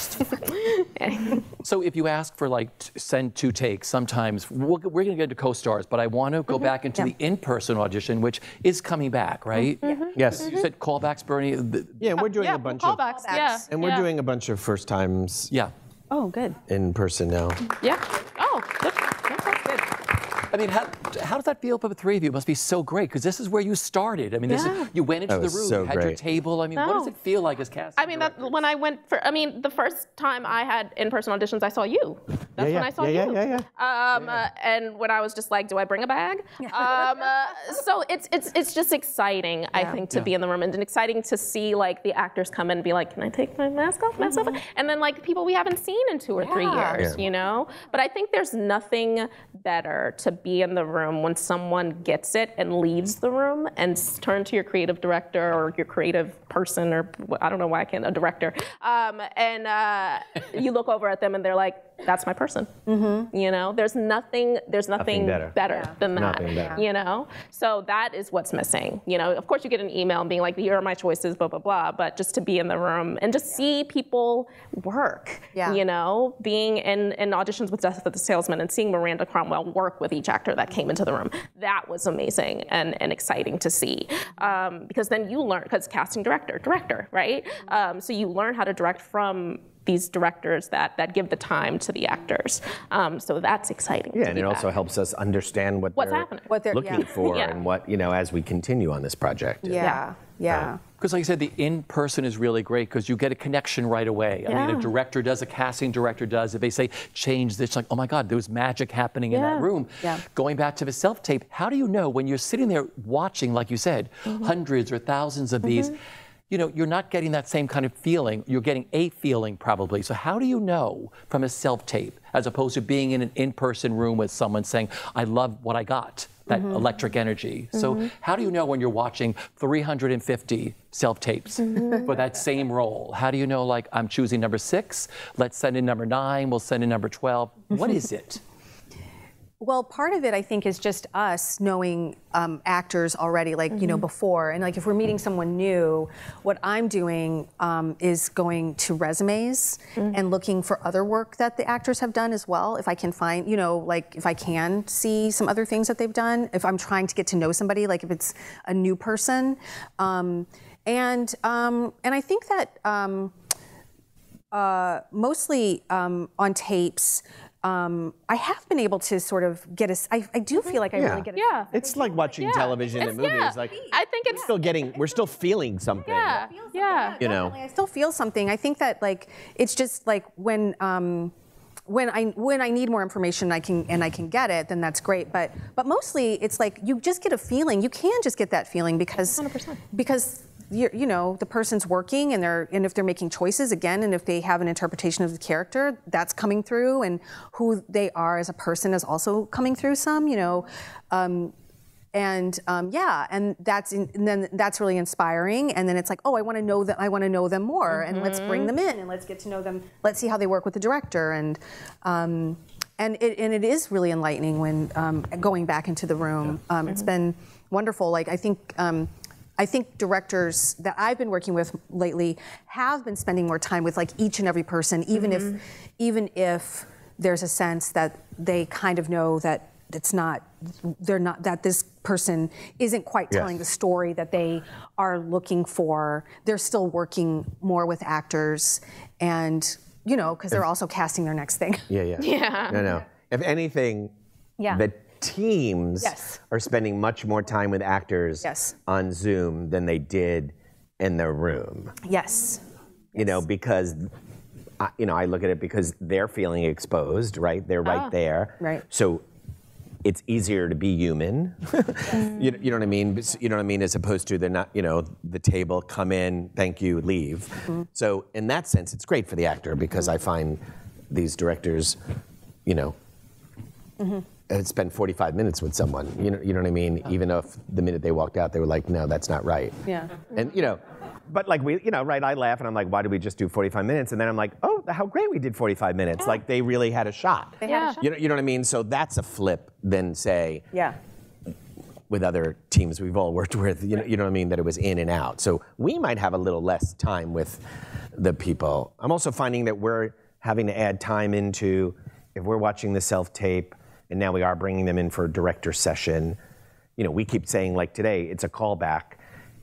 So if you ask for like send 2 takes, sometimes we're going to get into co-stars, but I want to go back into the in-person audition, which is coming back, right? You said callbacks, Bernie. And we're doing a bunch of callbacks. And we're doing a bunch of first times. Oh, good. In person now. Oh, good. I mean, how does that feel for the 3 of you? It must be so great, because this is where you started. I mean, this is, you went into the room, you had your table. I mean, what does it feel like as casting director? That, when I went for, I mean, the first time I had in-person auditions, I saw you. That's when I saw you. And when I was just like, do I bring a bag? So it's just exciting, I think, to be in the room, and exciting to see like the actors come in and be like, can I take my mask off, and then like people we haven't seen in 2 or 3 years, you know? But I think there's nothing better to be in the room when someone gets it and leaves the room and turn to your creative director or your creative person, or I don't know why I can't, a director, and you look over at them and they're like, that's my person. You know, there's nothing better than that, you know? So that is what's missing. You know, of course you get an email being like, here are my choices, blah, blah, blah, but just to be in the room and just see people work, you know, being in auditions with Death of the Salesman and seeing Miranda Cromwell work with each actor that came into the room. That was amazing and exciting to see. Because then you learn, because casting director, right? So you learn how to direct from these directors that give the time to the actors. So that's exciting. Yeah, and it also helps us understand what they're looking for and what, you know, as we continue on this project. Because like I said, the in-person is really great because you get a connection right away. I mean, a casting director does, if they say, change this, like, oh my God, there was magic happening in that room. Going back to the self-tape, how do you know when you're sitting there watching, like you said, hundreds or thousands of these, you know, you're not getting that same kind of feeling. You're getting a feeling probably. So how do you know from a self-tape as opposed to being in an in-person room with someone saying, I love what I got, that electric energy. So how do you know when you're watching 350 self-tapes for that same role? How do you know, like, I'm choosing number 6, let's send in number 9, we'll send in number 12. What is it? Well, part of it, I think, is just us knowing actors already, like, you know, before. And like, if we're meeting someone new, what I'm doing is going to resumes and looking for other work that the actors have done as well. If I can find, you know, like, if I can see some other things that they've done, if I'm trying to get to know somebody, like if it's a new person. And I think that mostly on tapes, I have been able to sort of get a, I do feel like I really get it. Yeah. It's like watching television and movies. Like, I think it's still getting, we're still feeling something. Yeah. You know, I still feel something. I think that like, it's just like when I need more information and I can get it, then that's great. But mostly it's like, you just get a feeling. You can just get that feeling because, 100%. Because you know, the person's working and if they're making choices again, and if they have an interpretation of the character, that's coming through, and who they are as a person is also coming through some, you know. Yeah, and that's and then that's really inspiring. And then it's like, oh, I want to know them more, and let's bring them in and let's get to know them. Let's see how they work with the director, and it is really enlightening when going back into the room. It's been wonderful. Like I think directors that I've been working with lately have been spending more time with like each and every person, even if there's a sense that they kind of know that it's not, that this person isn't quite telling the story that they are looking for. They're still working more with actors, and you know, because they're also casting their next thing. No. If anything, the teams are spending much more time with actors on Zoom than they did in the room. You know, because you know, I look at it because they're feeling exposed, right? They're right there. Right. So it's easier to be human. You know what I mean? You know what I mean? As opposed to they're not, you know, the table, come in, thank you, leave. So in that sense, it's great for the actor because I find these directors, you know, spend 45 minutes with someone, you know what I mean? Even if the minute they walked out, they were like, no, that's not right. And you know, but like we, you know, right, I laugh and I'm like, why did we just do 45 minutes? And then I'm like, oh, how great we did 45 minutes. Like they really had a shot. They had a shot. You know what I mean? So that's a flip than say, with other teams we've all worked with, you know what I mean? That it was in and out. So we might have a little less time with the people. I'm also finding that we're having to add time into, if we're watching the self-tape, and now we are bringing them in for a director session. You know, we keep saying like today, it's a callback.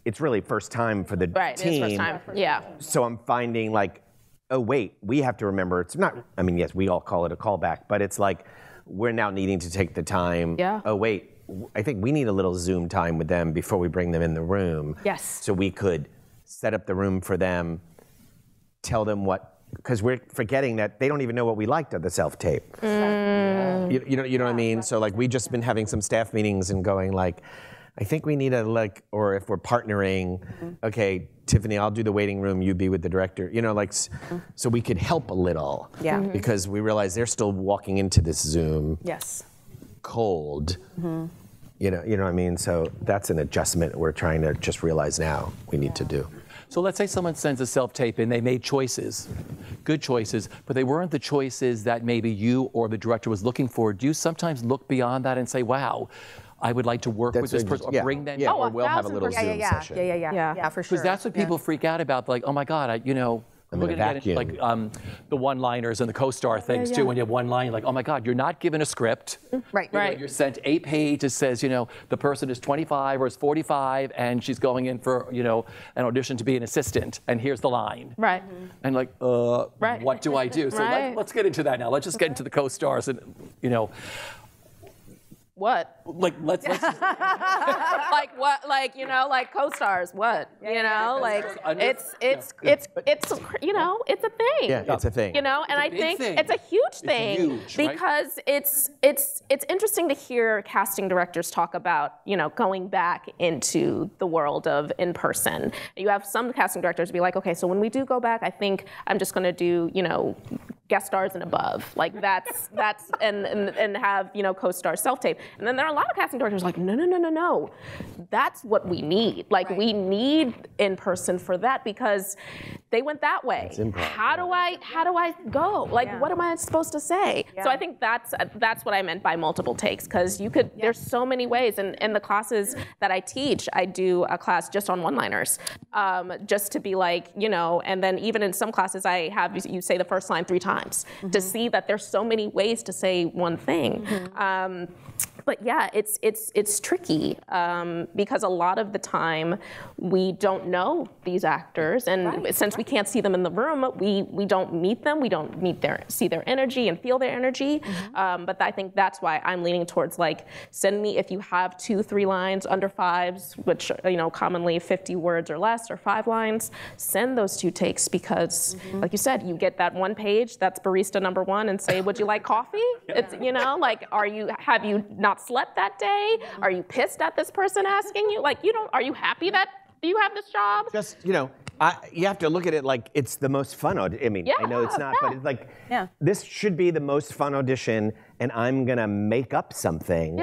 It's really first time for the team. Right, it's first time. Yeah. So I'm finding like, oh wait, we have to remember it's not, I mean, yes, we all call it a callback, but it's like, we're now needing to take the time. Yeah. Oh wait, I think we need a little Zoom time with them before we bring them in the room. Yes. So we could set up the room for them, tell them what, because we're forgetting that they don't even know what we liked of the self-tape. You know what I mean? So like we just been having some staff meetings and going like, I think we need a like, or if we're partnering, okay, Tiffany, I'll do the waiting room, you be with the director. You know, like, so we could help a little. Yeah. Because we realize they're still walking into this Zoom. Yes. Cold. You know what I mean? So that's an adjustment we're trying to just realize now we need to do. So let's say someone sends a self-tape in, they made choices, good choices, but they weren't the choices that maybe you or the director was looking for. Do you sometimes look beyond that and say, wow, I would like to work with this person, or bring them in, or we'll have a little Zoom session. Yeah, for sure. Because that's what people freak out about, like, oh my God, you know, I'm going to get into, like the one-liners and the co-star things too. When you have one line, like, oh my God, you're not given a script. Right. You're sent a page that says, you know, the person is 25 or is 45, and she's going in for, you know, an audition to be an assistant, and here's the line. Right. And like, what do I do? So let's get into that now. Let's just get into the co-stars and, you know. What? Like, let's like what? Like, you know, like co-stars. What? You know, like it's you know, it's a thing. Yeah, it's a thing. You know, and I think it's a huge thing, because it's interesting to hear casting directors talk about, you know, going back into the world of in person. You have some casting directors be like, okay, so when we do go back, I think I'm just going to do, you know, guest stars and above, like that's and have, you know, co-star self-tape. And then there are a lot of casting directors like, no, that's what we need. Like we need in person for that, because They went that way. It's improv. How do I go? Like, what am I supposed to say? Yeah. So I think that's what I meant by multiple takes, because you could, there's so many ways. And in the classes that I teach, I do a class just on one-liners, just to be like, you know, and then even in some classes I have you say the first line 3 times to see that there's so many ways to say one thing. But yeah, it's tricky because a lot of the time we don't know these actors, and since we can't see them in the room, we don't meet them, we don't see their energy and feel their energy. But I think that's why I'm leaning towards like, send me if you have 2, 3 lines under 5s, which you know commonly 50 words or less or 5 lines. Send those 2 takes because, like you said, you get that 1 page that's barista number 1 and say, would you like coffee? It's you know like, have you not slept that day? Are you pissed at this person asking you? Like, you don't, are you happy that you have this job? Just, you know, you have to look at it like it's the most fun. I mean, I know it's not, but it's like, this should be the most fun audition, and I'm gonna make up something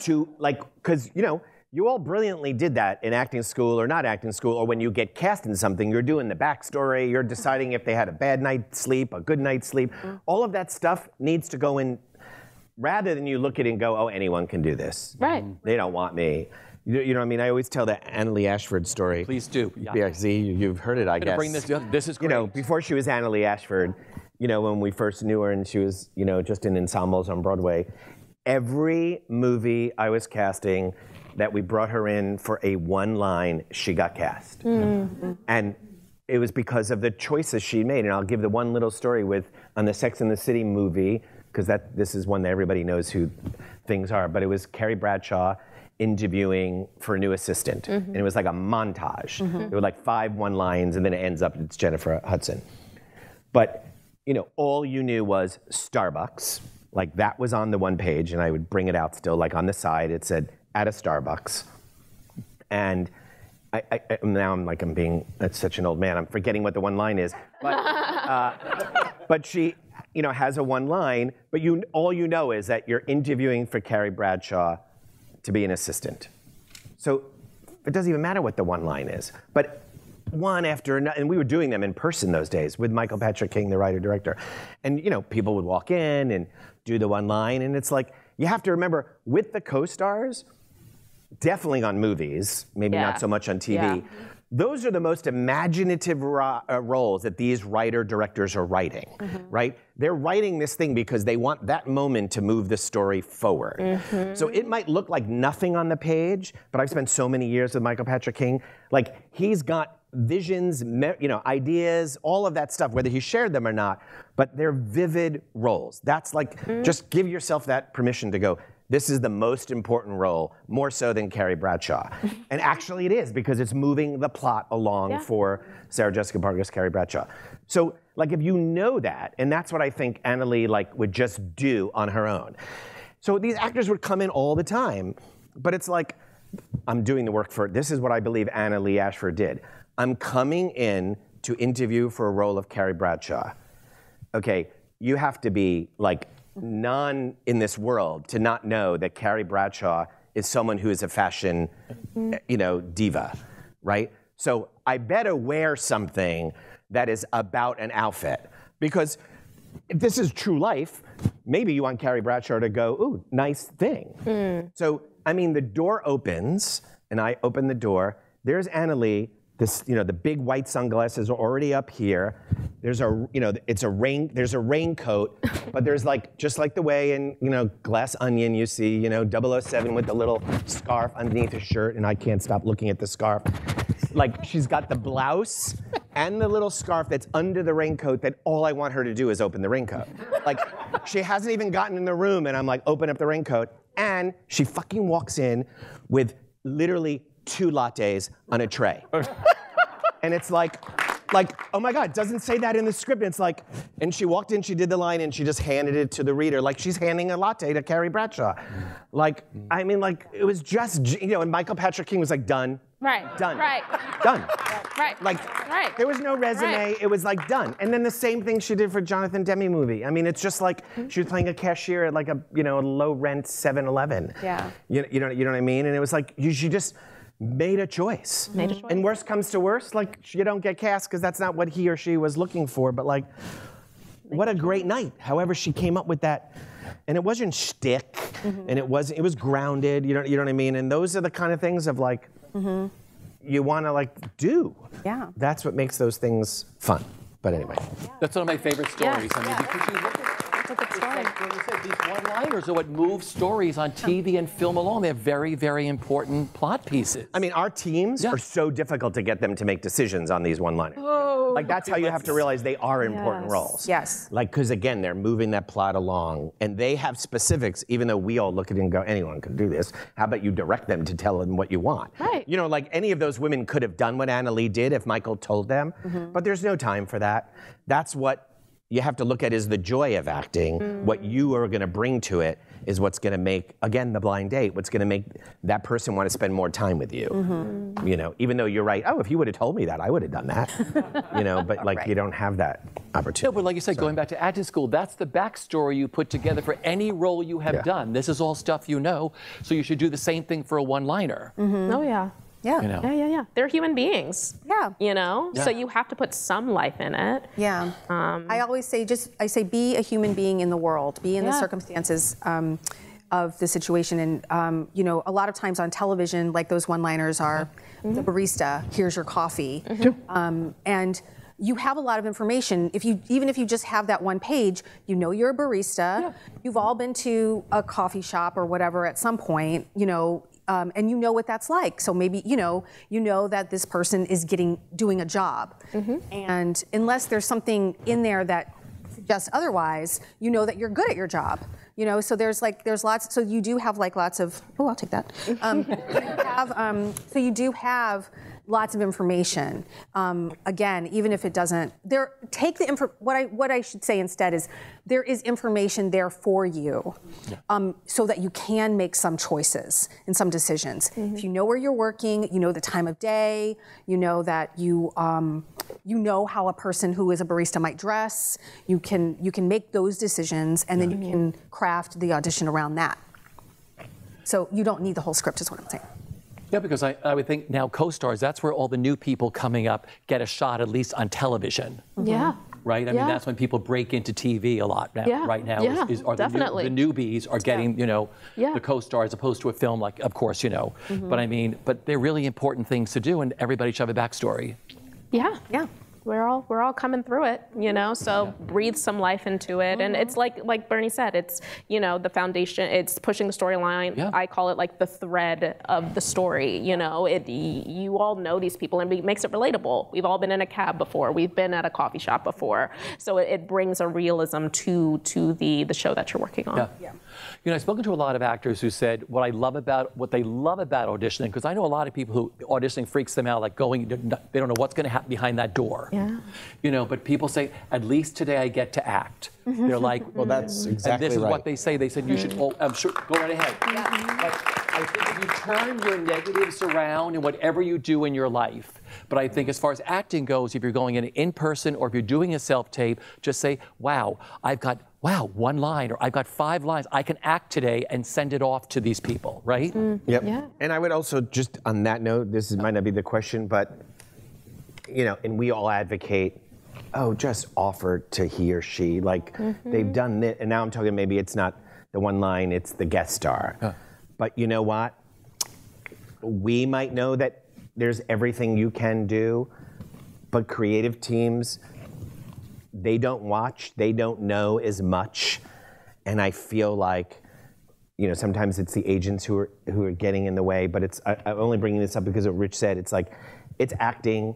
to, like, because, you know, you all brilliantly did that in acting school or not acting school, or when you get cast in something, you're doing the backstory, you're deciding if they had a bad night's sleep, a good night's sleep. All of that stuff needs to go in, rather than you look at it and go, oh, anyone can do this. Right. They don't want me. You know what I mean? I always tell the Annaleigh Ashford story. Please do. Yeah, see, you've heard it, I guess. Bring this, this is great. You know, before she was Annaleigh Ashford, you know, when we first knew her and she was, you know, just in ensembles on Broadway, every movie I was casting that we brought her in for a 1 line, she got cast. And it was because of the choices she made. And I'll give the one little story with, on the Sex and the City movie, because this is one that everybody knows who things are, but it was Carrie Bradshaw interviewing for a new assistant. And it was like a montage. There were like 5 one-liners, and then it ends up, it's Jennifer Hudson. But you know, all you knew was Starbucks. Like that was on the 1 page, and I would bring it out still, like on the side, it said, at a Starbucks. And now I'm like, I'm being such an old man, I'm forgetting what the 1 line is. But, but she, you know, has a 1 line, but you, all you know is that you're interviewing for Carrie Bradshaw to be an assistant. So it doesn't even matter what the 1 line is. But one after another, and we were doing them in person those days with Michael Patrick King, the writer-director. And you know, people would walk in and do the 1 line, and it's like, you have to remember, with the co-stars, definitely on movies, maybe not so much on TV, those are the most imaginative roles that these writer-directors are writing, right? They're writing this thing because they want that moment to move the story forward. So it might look like nothing on the page, but I've spent so many years with Michael Patrick King, like he's got visions, you know, ideas, all of that stuff, whether he shared them or not, but they're vivid roles. That's like, just give yourself that permission to go, this is the most important role, more so than Carrie Bradshaw. And actually it is, because it's moving the plot along for Sarah Jessica Parker's Carrie Bradshaw. So like, if you know that, and that's what I think Annaleigh like would just do on her own. So these actors would come in all the time, but it's like, I'm doing the work for, this is what I believe Annaleigh Ashford did. I'm coming in to interview for a role of Carrie Bradshaw. Okay, you have to be like, none in this world to not know that Carrie Bradshaw is someone who is a fashion, you know, diva, right? So I better wear something that is about an outfit, because if this is true life, maybe you want Carrie Bradshaw to go, ooh, nice thing. So, I mean, the door opens, and I open the door, there's Annaleigh, this, you know, the big white sunglasses are already up here. There's a, you know, it's a rain, there's a raincoat, but there's like, just like the way in, you know, Glass Onion, you see, you know, 007 with the little scarf underneath her shirt, and I can't stop looking at the scarf. Like, she's got the blouse and the little scarf that's under the raincoat, that all I want her to do is open the raincoat. Like, she hasn't even gotten in the room, and I'm like, open up the raincoat. And she fucking walks in with literally 2 lattes on a tray. And it's like, oh my God, it doesn't say that in the script. It's like, and she walked in, she did the line, and she just handed it to the reader. Like, she's handing a latte to Carrie Bradshaw. Like, I mean, like, it was just, you know, and Michael Patrick King was like, done. Right. Done. Right. Done. Right. Like, right. There was no resume. Right. It was like, done. And then the same thing she did for Jonathan Demme movie. I mean, it's just like, she was playing a cashier at like a, you know, a low rent 7-Eleven. Yeah. You know what I mean? And it was like, she just, made a choice. Made a choice. And worst comes to worst, like, you don't get cast because that's not what he or she was looking for. But like, what a great night. However she came up with that. And it wasn't shtick. Mm-hmm. And it was grounded. You know what I mean? And those are the kind of things of like, mm-hmm. you want to like do. Yeah. That's what makes those things fun. But anyway. Yeah. That's one of my favorite stories. Yeah. I mean, because you look at these one-liners are what moves stories on TV and film along. They're very, very important plot pieces. I mean, our teams are so difficult to get them to make decisions on these one-liners. Oh, like, that's how you have to realize they are important roles. Yes. Like, because, again, they're moving that plot along. And they have specifics, even though we all look at it and go, anyone could do this. How about you direct them to tell them what you want? Right. You know, like, any of those women could have done what Annaleigh did if Michael told them. Mm-hmm. But there's no time for that. That's what you have to look at is the joy of acting. Mm. What you are going to bring to it is what's going to make, again, the blind date, what's going to make that person want to spend more time with you. Mm-hmm. You know, even though you're right, oh, if you would have told me that, I would have done that. You know, but like you don't have that opportunity. No, but like you said, going back to acting school, that's the backstory you put together for any role you have done. This is all stuff you know, so you should do the same thing for a one-liner. Mm-hmm. Oh, yeah. Yeah. You know. Yeah. They're human beings. Yeah. You know? Yeah. So you have to put some life in it. Yeah. I always say, be a human being in the world. Be in the circumstances of the situation. And, you know, a lot of times on television, like those one-liners are, the barista, here's your coffee. Mm-hmm. And you have a lot of information. Even if you just have that one page, you know you're a barista. Yeah. You've all been to a coffee shop or whatever at some point, you know, and you know what that's like. So maybe, you know that this person is doing a job. Mm-hmm. And unless there's something in there that suggests otherwise, you know that you're good at your job. You know, so there's lots, so you do have like lots of, oh, I'll take that. So you do have lots of information. Again, even if it doesn't, take the info. What I should say instead is, there is information there for you, so that you can make some choices and some decisions. Mm-hmm. If you know where you're working, you know the time of day, you know that you you know how a person who is a barista might dress. You can make those decisions, and then you can craft the audition around that. So you don't need the whole script, is what I'm saying. Yeah, because I would think now co-stars, that's where all the new people coming up get a shot, at least on television. Mm-hmm. Yeah. Right? I mean, that's when people break into TV a lot now, right now. Yeah, the newbies are getting, you know, the co-stars, as opposed to a film like, of course, you know. Mm-hmm. But I mean, but they're really important things to do, and everybody should have a backstory. Yeah, yeah. We're all coming through it, you know, so breathe some life into it. Mm-hmm. And it's like Bernie said, it's, you know, the foundation, it's pushing the storyline. Yeah. I call it like the thread of the story, you know. You all know these people, and it makes it relatable. We've all been in a cab before. We've been at a coffee shop before. So it brings a realism to the show that you're working on. Yeah. Yeah. You know, I've spoken to a lot of actors who said what they love about auditioning, because I know a lot of people who auditioning freaks them out, like they don't know what's going to happen behind that door. Yeah. You know, but people say, at least today I get to act. They're like, well, that's exactly. And this is what they say. They said, you should, I'm sure, go right ahead. Yeah. But I think if you turn your negatives around in whatever you do in your life, but I think as far as acting goes, if you're going in person or if you're doing a self-tape, just say, wow, I've got one line, or I've got 5 lines. I can act today and send it off to these people, right? Mm. Yep. Yeah. And I would also just, on that note, this might not be the question, but you know, and we all advocate, oh, just offer to he or she. Like, they've done this, and now I'm talking maybe it's not the one line, it's the guest star. But you know what? We might know that there's everything you can do, but creative teams, they don't watch, they don't know as much. And I feel like, you know, sometimes it's the agents who are getting in the way, but it's, I'm only bringing this up because of what Rich said, it's like, it's acting.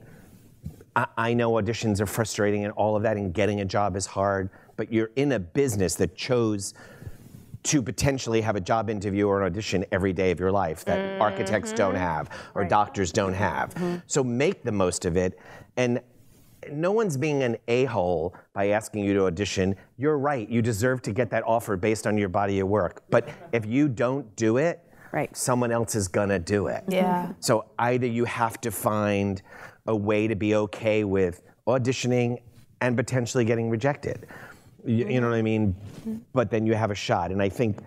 I know auditions are frustrating and all of that, and getting a job is hard, but you're in a business that chose to potentially have a job interview or an audition every day of your life that architects don't have, or doctors don't have. So make the most of it. And no one's being an a-hole by asking you to audition. You're right, you deserve to get that offer based on your body of work. But if you don't do it, someone else is gonna do it. Yeah. So either you have to find a way to be okay with auditioning and potentially getting rejected. You know what I mean? But then you have a shot. And I think,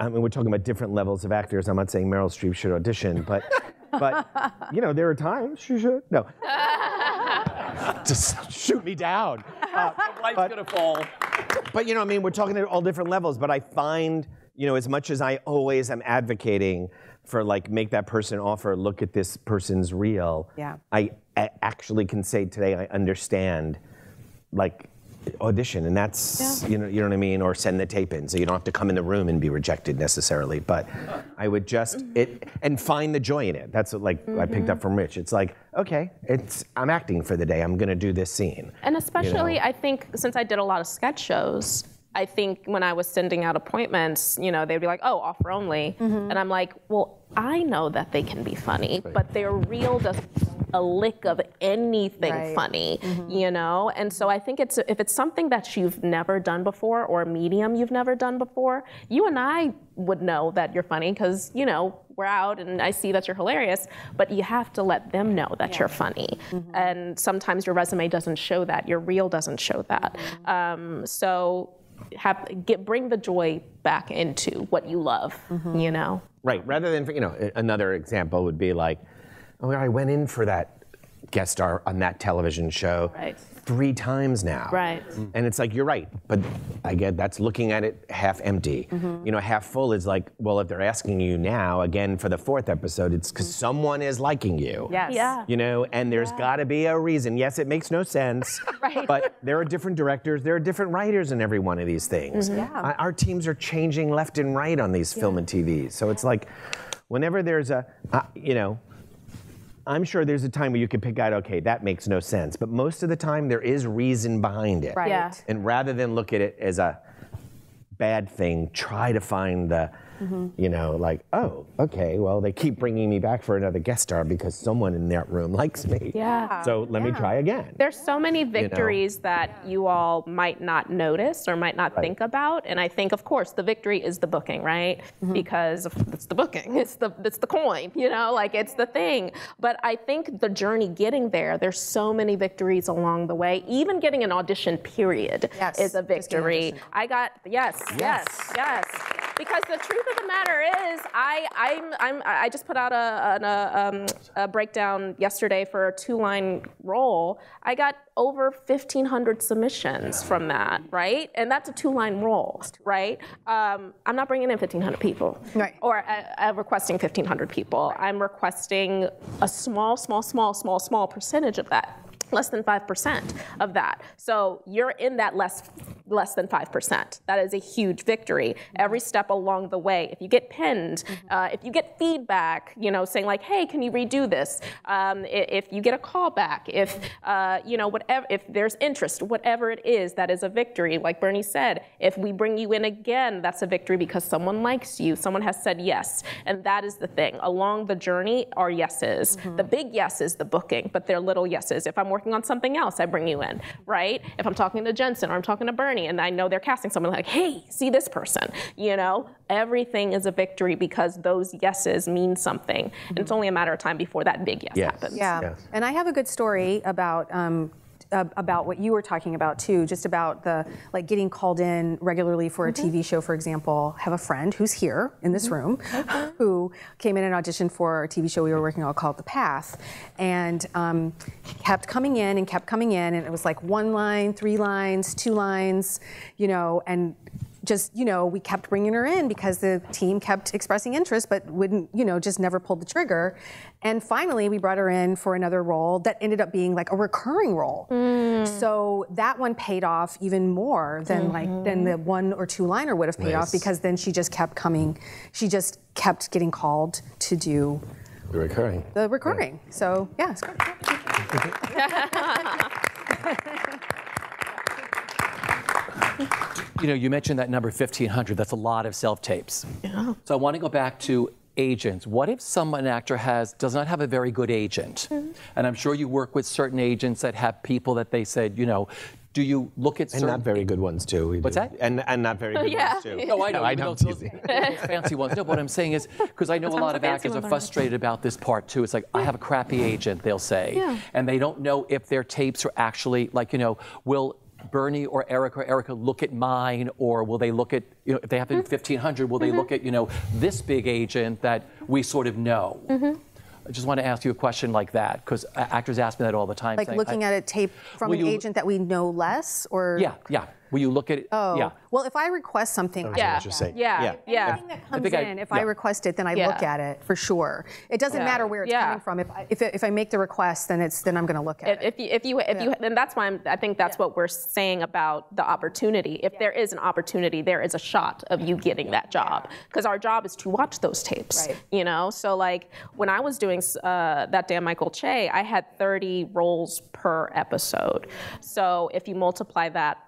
I mean, we're talking about different levels of actors. I'm not saying Meryl Streep should audition, but But, you know, there are times she should. No. Just shoot me down. Life's gonna fall. But, you know, I mean, we're talking at all different levels, but I find, you know, as much as I always am advocating for, like, make that person offer, look at this person's reel, yeah. I actually can say today I understand, like, audition, and that's, yeah. You know what I mean, or send the tape in, so you don't have to come in the room and be rejected necessarily, but I would just, and find the joy in it. That's what, like, I picked up from Rich. It's like, okay, I'm acting for the day, I'm gonna do this scene. And especially, I think, since I did a lot of sketch shows, I think when I was sending out appointments, you know, they'd be like, oh, offer only, and I'm like, well, I know that they can be funny, but their reel doesn't a lick of anything funny, you know? And so I think it's, if it's something that you've never done before or a medium you've never done before, you and I would know that you're funny because, you know, we're out and I see that you're hilarious, but you have to let them know that you're funny. And sometimes your resume doesn't show that, your reel doesn't show that. So bring the joy back into what you love, you know? Right, rather than, you know, another example would be like, oh, I went in for that guest star on that television show 3 times now. Right. And it's like, you're right, but again, that's looking at it half empty. You know, half full is like, well, if they're asking you now, again, for the 4th episode, it's because someone is liking you. Yes. Yeah. You know, and there's gotta be a reason. Yes, it makes no sense, but there are different directors, there are different writers in every one of these things. Our teams are changing left and right on these film and TV. So it's like, whenever there's a, you know, I'm sure there's a time where you could pick out, okay, that makes no sense. But most of the time, there is reason behind it. Right. Yeah. And rather than look at it as a bad thing, try to find the, you know, like, oh, okay, well, they keep bringing me back for another guest star because someone in that room likes me. Yeah. So let me try again. There's so many victories that you all might not notice or might not think about. And I think, of course, the victory is the booking, right? Because it's the booking, it's the coin, you know, like it's the thing. But I think the journey getting there, there's so many victories along the way. Even getting an audition period is a victory. I got, yes. Because the truth of the matter is, I just put out a breakdown yesterday for a 2-line role. I got over 1,500 submissions from that, right? And that's a 2-line role, right? I'm not bringing in 1,500 people, or I'm requesting 1,500 people. I'm requesting a small percentage of that. Less than 5% of that. So you're in that less than 5%. That is a huge victory. Every step along the way, if you get pinned, if you get feedback, you know, saying like, hey, can you redo this? If you get a call back, if, you know, whatever, if there's interest, whatever it is, that is a victory. Like Bernie said, if we bring you in again, that's a victory because someone likes you, someone has said yes. And that is the thing. Along the journey are yeses. The big yes is the booking, but they're little yeses. If I'm working on something else, I bring you in, right? If I'm talking to Jensen or I'm talking to Bernie and I know they're casting someone, like, hey, see this person, you know? Everything is a victory because those yeses mean something. And it's only a matter of time before that big yes, happens. Yeah, and I have a good story about what you were talking about too, just about the, like, getting called in regularly for a TV show, for example. I have a friend who's here in this room who came in and auditioned for a TV show we were working on called The Path, and kept coming in and kept coming in, and it was like 1 line, 3 lines, 2 lines, you know, and just, you know, we kept bringing her in because the team kept expressing interest, but wouldn't, you know, just never pulled the trigger. And finally, we brought her in for another role that ended up being like a recurring role. So that one paid off even more than like than the 1 or 2-liner would have paid off, because then she just kept coming. She just kept getting called to do the recurring. The recurring. Yeah. So yeah, it's great. You know, you mentioned that number 1,500. That's a lot of self-tapes. Yeah. So I want to go back to agents. What if an actor does not have a very good agent? And I'm sure you work with certain agents that have people that they said, you know, do you look at certain... And not very good ones, too. What's that? And not very good ones, too. No, I know. No, I don't. Fancy ones. No, but what I'm saying is, because I know a lot of actors are frustrated about this part, too. It's like, I have a crappy agent, they'll say. Yeah. And they don't know if their tapes are actually, like, you know, will Bernie or Erica look at mine, or will they look at, you know, if they have 1,500, will they look at, you know, this big agent that we sort of know? I just want to ask you a question like that, because actors ask me that all the time. Like saying, looking at a tape from an agent that we know less, or yeah. Will you look at it? Oh, yeah. Well, if I request something, anything that comes in, if I request it, then I look at it for sure. It doesn't matter where it's coming from. If I make the request, then I'm going to look at it. If you then that's why I think that's what we're saying about the opportunity. If there is an opportunity, there is a shot of you getting that job, because our job is to watch those tapes. Right. You know, so like when I was doing that damn Michael Che, I had 30 roles per episode. So if you multiply that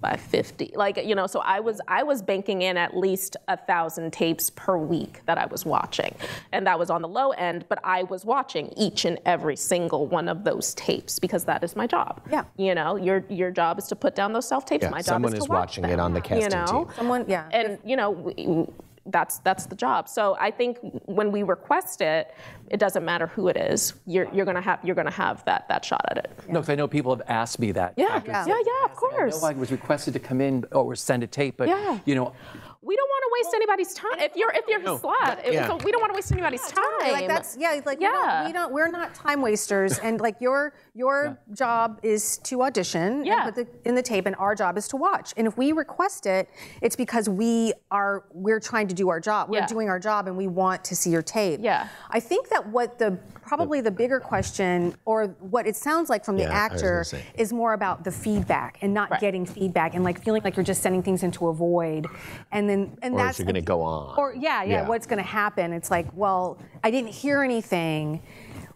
by 50, like, you know, so I was banking in at least 1,000 tapes per week that I was watching, and that was on the low end, but I was watching each and every single one of those tapes because that is my job. Yeah, you know, your job is to put down those self tapes. Yeah. My job is to watch them. Someone is watching it on the casting team. Someone, yeah, and you know. That's the job. So I think when we request it, it doesn't matter who it is. You're gonna have that shot at it. Yeah. No, because I know people have asked me that. Yeah, of course. I know I was requested to come in or send a tape, but you know, we don't want to waste anybody's time. If you're his slot, so we don't want to waste anybody's time. Totally. Like that's we're not time wasters. And like your job is to audition and put in the tape, and our job is to watch. And if we request it, it's because we're trying to do our job. We're doing our job, and we want to see your tape. Yeah. I think that what probably the bigger question, or what it sounds like from the actor, is more about the feedback and not getting feedback, and like feeling like you're just sending things into a void, and that's going to go on. Or what's going to happen? It's like, well, I didn't hear anything.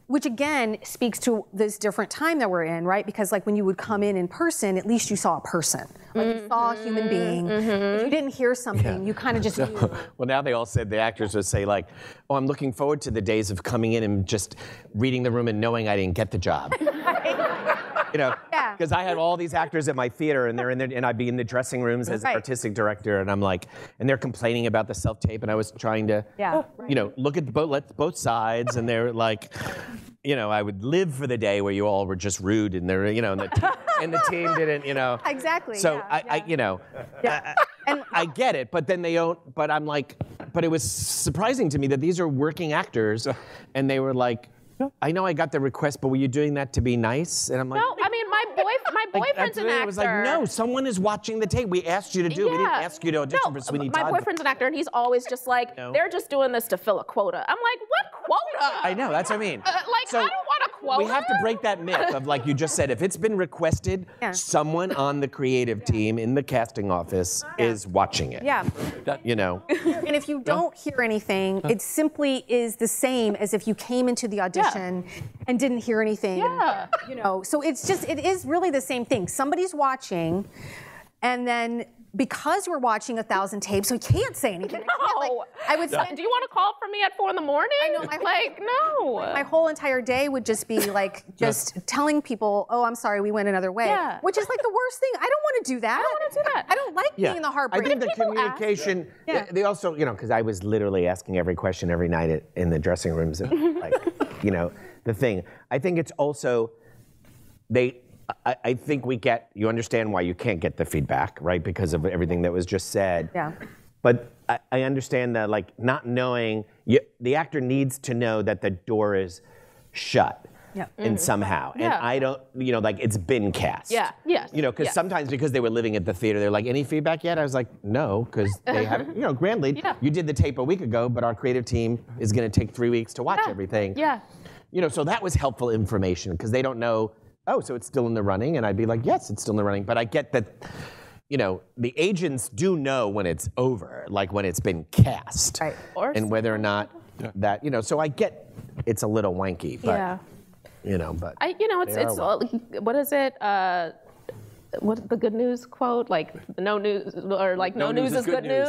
Which again speaks to this different time that we're in, right? Because like when you would come in person, at least you saw a person, like you saw a human being. If you didn't hear something, you kind of just knew. Well, now they all said, the actors would say like, oh, I'm looking forward to the days of coming in and just reading the room and knowing I didn't get the job. You know, because I had all these actors at my theater, and they're in there, and I'd be in the dressing rooms as an artistic director, and I'm like, and they're complaining about the self-tape, and I was trying to, you know, look at both sides, and they're like, you know, I would live for the day where you all were just rude, and they're, you know, and the team didn't, you know. Exactly. So I get it, but then they don't. But I'm like, but it was surprising to me that these are working actors, and they were like, I know I got the request, but were you doing that to be nice? And I'm like, no, I mean, my boyfriend's an actor. I was like, no, someone is watching the tape. We asked you to do it. We didn't ask you to audition for Sweeney Todd. My boyfriend's an actor, and he's always just like, they're just doing this to fill a quota. I'm like, what quota? I know, that's what I mean. Like, so I don't want a quota. We have to break that myth of, like you just said, if it's been requested, someone on the creative team in the casting office is watching it. Yeah. You know. And if you don't hear anything, it simply is the same as if you came into the audition and didn't hear anything. Yeah. You know, so it's just, it is really the same thing. Somebody's watching, and then because we're watching 1,000 tapes, so we can't say anything. No. Like, I would say, do you want to call for me at 4 in the morning? I know, my whole entire day would just be like, just telling people, oh, I'm sorry, we went another way. Yeah. Which is like the worst thing. I don't want to do that. I don't want to do that. I don't like being the heartbreak. I think the communication, they also, you know, because I was literally asking every question every night in the dressing rooms, and like, you know, the thing. I think it's also, I think we get, you understand why you can't get the feedback, right? Because of everything that was just said. Yeah. But I understand that, like, not knowing, the actor needs to know that the door is shut. Yeah. And somehow, and I don't, you know, like it's been cast. Yeah, yeah. You know, because sometimes because they were living at the theater, they're like, any feedback yet? I was like, no, because they haven't, you know, grandly, you did the tape a week ago, but our creative team is going to take 3 weeks to watch everything. Yeah. You know, so that was helpful information, because they don't know, oh, so it's still in the running, and I'd be like, yes, it's still in the running, but I get that, you know, the agents do know when it's over, like when it's been cast, right. And whether or not that, you know, so I get it's a little wanky, but. Yeah. You know, but you know, it's what is it? What the good news quote? Like no news, or like no news is good news.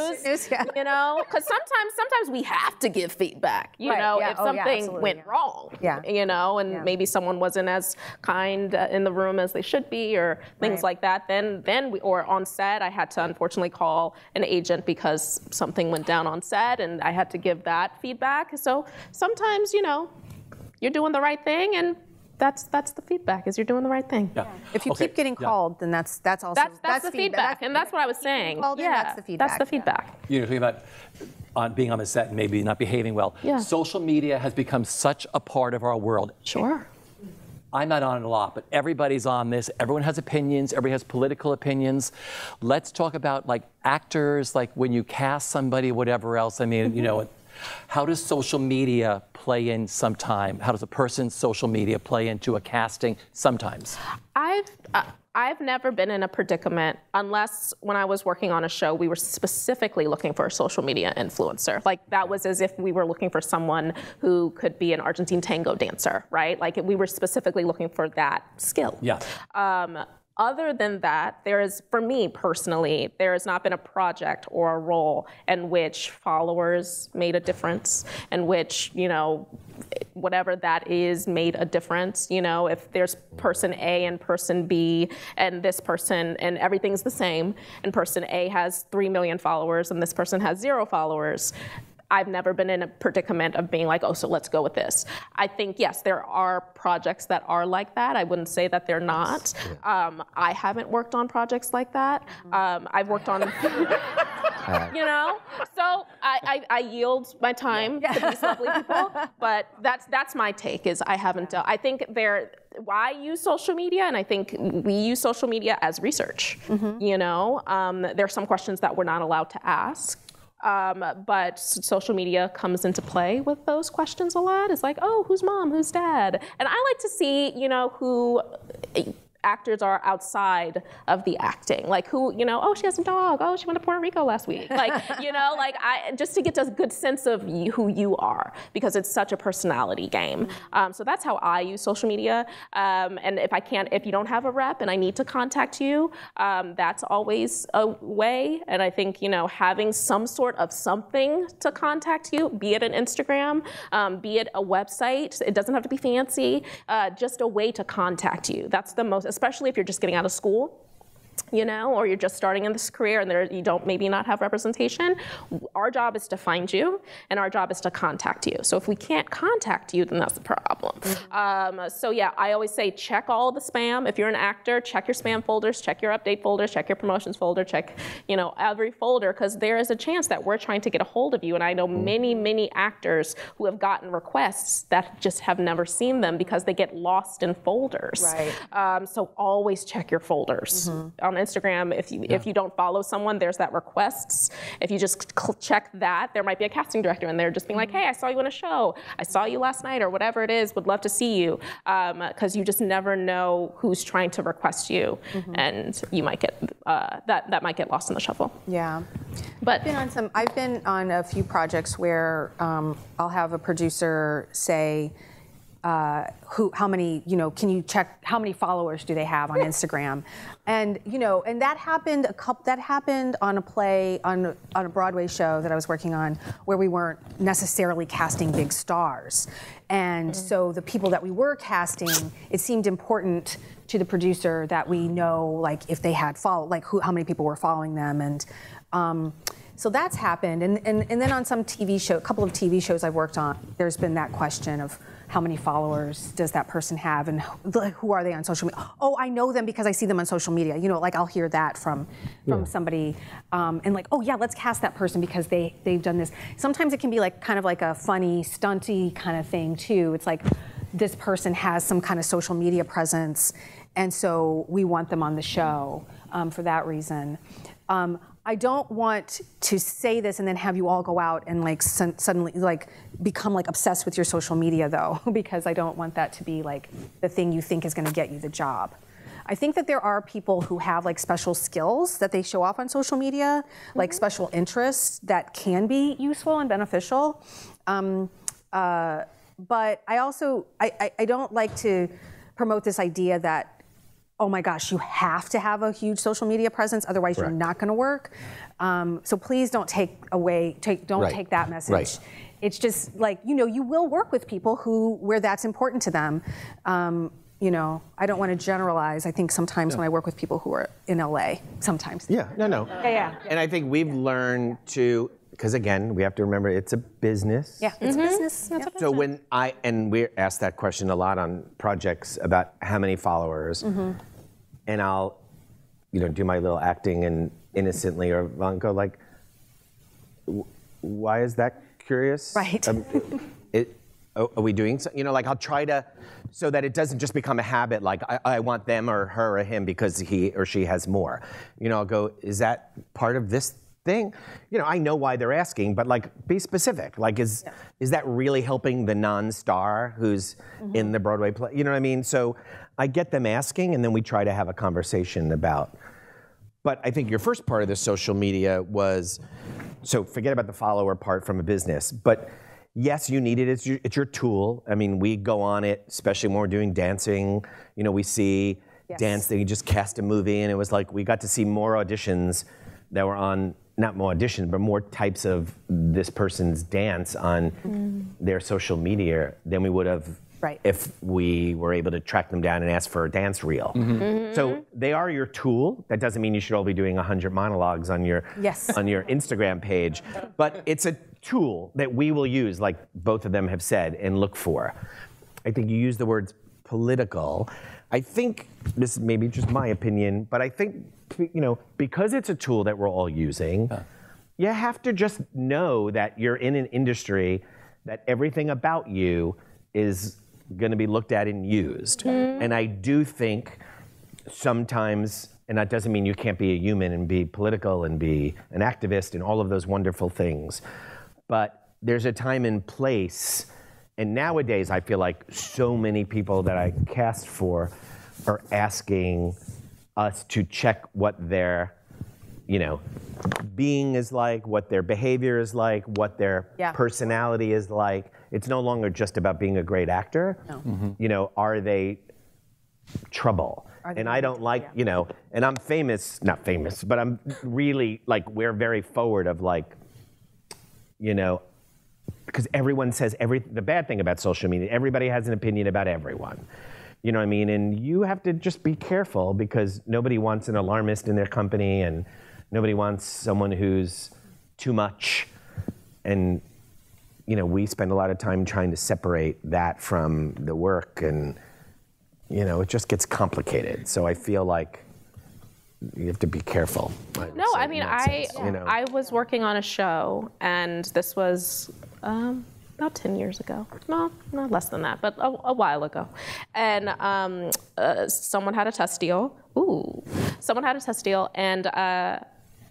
You know, because sometimes we have to give feedback. You know, if something went wrong. Yeah. You know, and maybe someone wasn't as kind in the room as they should be, or things like that. Then or on set, I had to unfortunately call an agent because something went down on set, and I had to give that feedback. So sometimes, you know. You're doing the right thing, and that's the feedback, is you're doing the right thing. Yeah. If you keep getting called, then that's also that's the feedback. And that's what I was saying. That's the feedback. That's the feedback. You know, think about on being on the set and maybe not behaving well. Yeah. Social media has become such a part of our world. Sure. I'm not on it a lot, but everybody's on this. Everyone has opinions. Everybody has political opinions. Let's talk about like actors, like when you cast somebody, whatever else. I mean, you know, how does social media play in sometimes? How does a person's social media play into a casting sometimes? I've never been in a predicament unless when I was working on a show, we were specifically looking for a social media influencer. Like that was as if we were looking for someone who could be an Argentine tango dancer, right? Like we were specifically looking for that skill. Yeah. Other than that, there is, for me personally, there has not been a project or a role in which followers made a difference, in which, you know, whatever that is made a difference. You know, if there's person A and person B and this person and everything's the same and person A has 3 million followers and this person has 0 followers, I've never been in a predicament of being like, oh, so let's go with this. I think, yes, there are projects that are like that. I wouldn't say that they're not. I haven't worked on projects like that. I've worked on, you know? So I yield my time to these lovely people, but that's my take is I haven't done. I think there, why use social media? And I think we use social media as research, you know? There are some questions that we're not allowed to ask. But social media comes into play with those questions a lot. It's like, oh, who's mom, who's dad? And I like to see, you know, who actors are outside of the acting. Like who, you know, oh, she has a dog. Oh, she went to Puerto Rico last week. Like, you know, like I, just to get a good sense of who you are because it's such a personality game. So that's how I use social media. And if I can't, if you don't have a rep and I need to contact you, that's always a way. And I think, you know, having some sort of something to contact you, be it an Instagram, be it a website, it doesn't have to be fancy, just a way to contact you. That's the most, especially if you're just getting out of school, you know, or you're just starting in this career and there, you don't maybe not have representation. Our job is to find you and our job is to contact you. So if we can't contact you, then that's the problem. So yeah, I always say check all the spam. If you're an actor, check your spam folders, check your update folders, check your promotions folder, check, you know, every folder, because there is a chance that we're trying to get a hold of you. And I know many, many actors who have gotten requests that just have never seen them because they get lost in folders. Right. So always check your folders. On Instagram, if you don't follow someone, there's that requests. If you just check that, there might be a casting director in there just being like, hey, I saw you in a show. I saw you last night or whatever it is, would love to see you. Because you just never know who's trying to request you. And you might get, that might get lost in the shuffle. Yeah. But I've been on a few projects where I'll have a producer say, how many, you know, can you check how many followers do they have on Instagram? And, you know, and that happened on a play, on a Broadway show that I was working on where we weren't necessarily casting big stars. And so the people that we were casting, it seemed important to the producer that we know, like, if they had followed, like, how many people were following them. And so that's happened. And then on some TV show, a couple of TV shows I've worked on, there's been that question of, how many followers does that person have and who are they on social media? Oh, I know them because I see them on social media. You know, like I'll hear that from somebody and like, oh yeah, let's cast that person because they've done this. Sometimes it can be like kind of like a funny, stunty kind of thing too. It's like this person has some kind of social media presence and so we want them on the show for that reason. I don't want to say this and then have you all go out and like suddenly like become like obsessed with your social media though, because I don't want that to be like the thing you think is going to get you the job. I think that there are people who have like special skills that they show off on social media, like special interests that can be useful and beneficial. But I also, I don't like to promote this idea that oh my gosh, you have to have a huge social media presence, otherwise you're not gonna work. So please don't take away, don't take that message. It's just like, you know, you will work with people where that's important to them. You know, I don't want to generalize. I think sometimes when I work with people who are in LA, sometimes. Yeah, And I think we've learned to, because again, we have to remember it's a business. Yeah, it's a business. That's a business. So when and we're asked that question a lot on projects about how many followers, and I'll, you know, do my little acting and innocently or go like, why is that curious? Right. Are we doing something? You know, like I'll try to, so that it doesn't just become a habit, like I want them or her or him because he or she has more. You know, I'll go, is that part of this thing? You know, I know why they're asking, but like, be specific. Like, is that really helping the non-star who's in the Broadway play? You know what I mean? So I get them asking, and then we try to have a conversation about. But I think your first part of the social media was, so forget about the follower part from a business, but yes, you need it. It's your tool. I mean, we go on it, especially when we're doing dancing. You know, we see dance. They just cast a movie, and it was like we got to see more auditions that were on, not more audition, but more types of this person's dance on their social media than we would have if we were able to track them down and ask for a dance reel. So they are your tool. That doesn't mean you should all be doing 100 monologues on your on your Instagram page, but it's a tool that we will use, like both of them have said, and look for. I think you use the words political. I think, this is maybe just my opinion, but I think, you know, because it's a tool that we're all using, you have to just know that you're in an industry that everything about you is gonna be looked at and used. And I do think sometimes, and that doesn't mean you can't be a human and be political and be an activist and all of those wonderful things, but there's a time and place. And nowadays, I feel like so many people that I cast for are asking us to check what their, you know, being is like, what their behavior is like, what their personality is like. It's no longer just about being a great actor. No. You know, are they trouble? And I don't like, you know, and I'm famous, not famous, but I'm really like, we're very forward of like, you know, because everyone says the bad thing about social media, everybody has an opinion about everyone. You know what I mean? And you have to just be careful because nobody wants an alarmist in their company and nobody wants someone who's too much. And, you know, we spend a lot of time trying to separate that from the work and, you know, it just gets complicated. So I feel like you have to be careful. No, I mean, I was working on a show, and this was about 10 years ago. No, not less than that, but a while ago. And someone had a test deal. Ooh. Someone had a test deal, and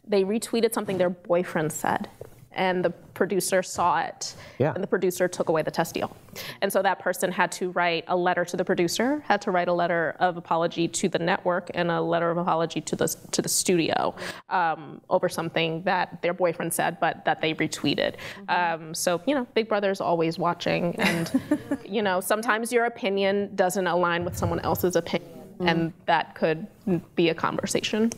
they retweeted something their boyfriend said. And the producer saw it, and the producer took away the test deal. And so that person had to write a letter to the producer, had to write a letter of apology to the network, and a letter of apology to the studio over something that their boyfriend said, but that they retweeted. So, you know, Big Brother is always watching, and, you know, sometimes your opinion doesn't align with someone else's opinion, and that could be a conversation.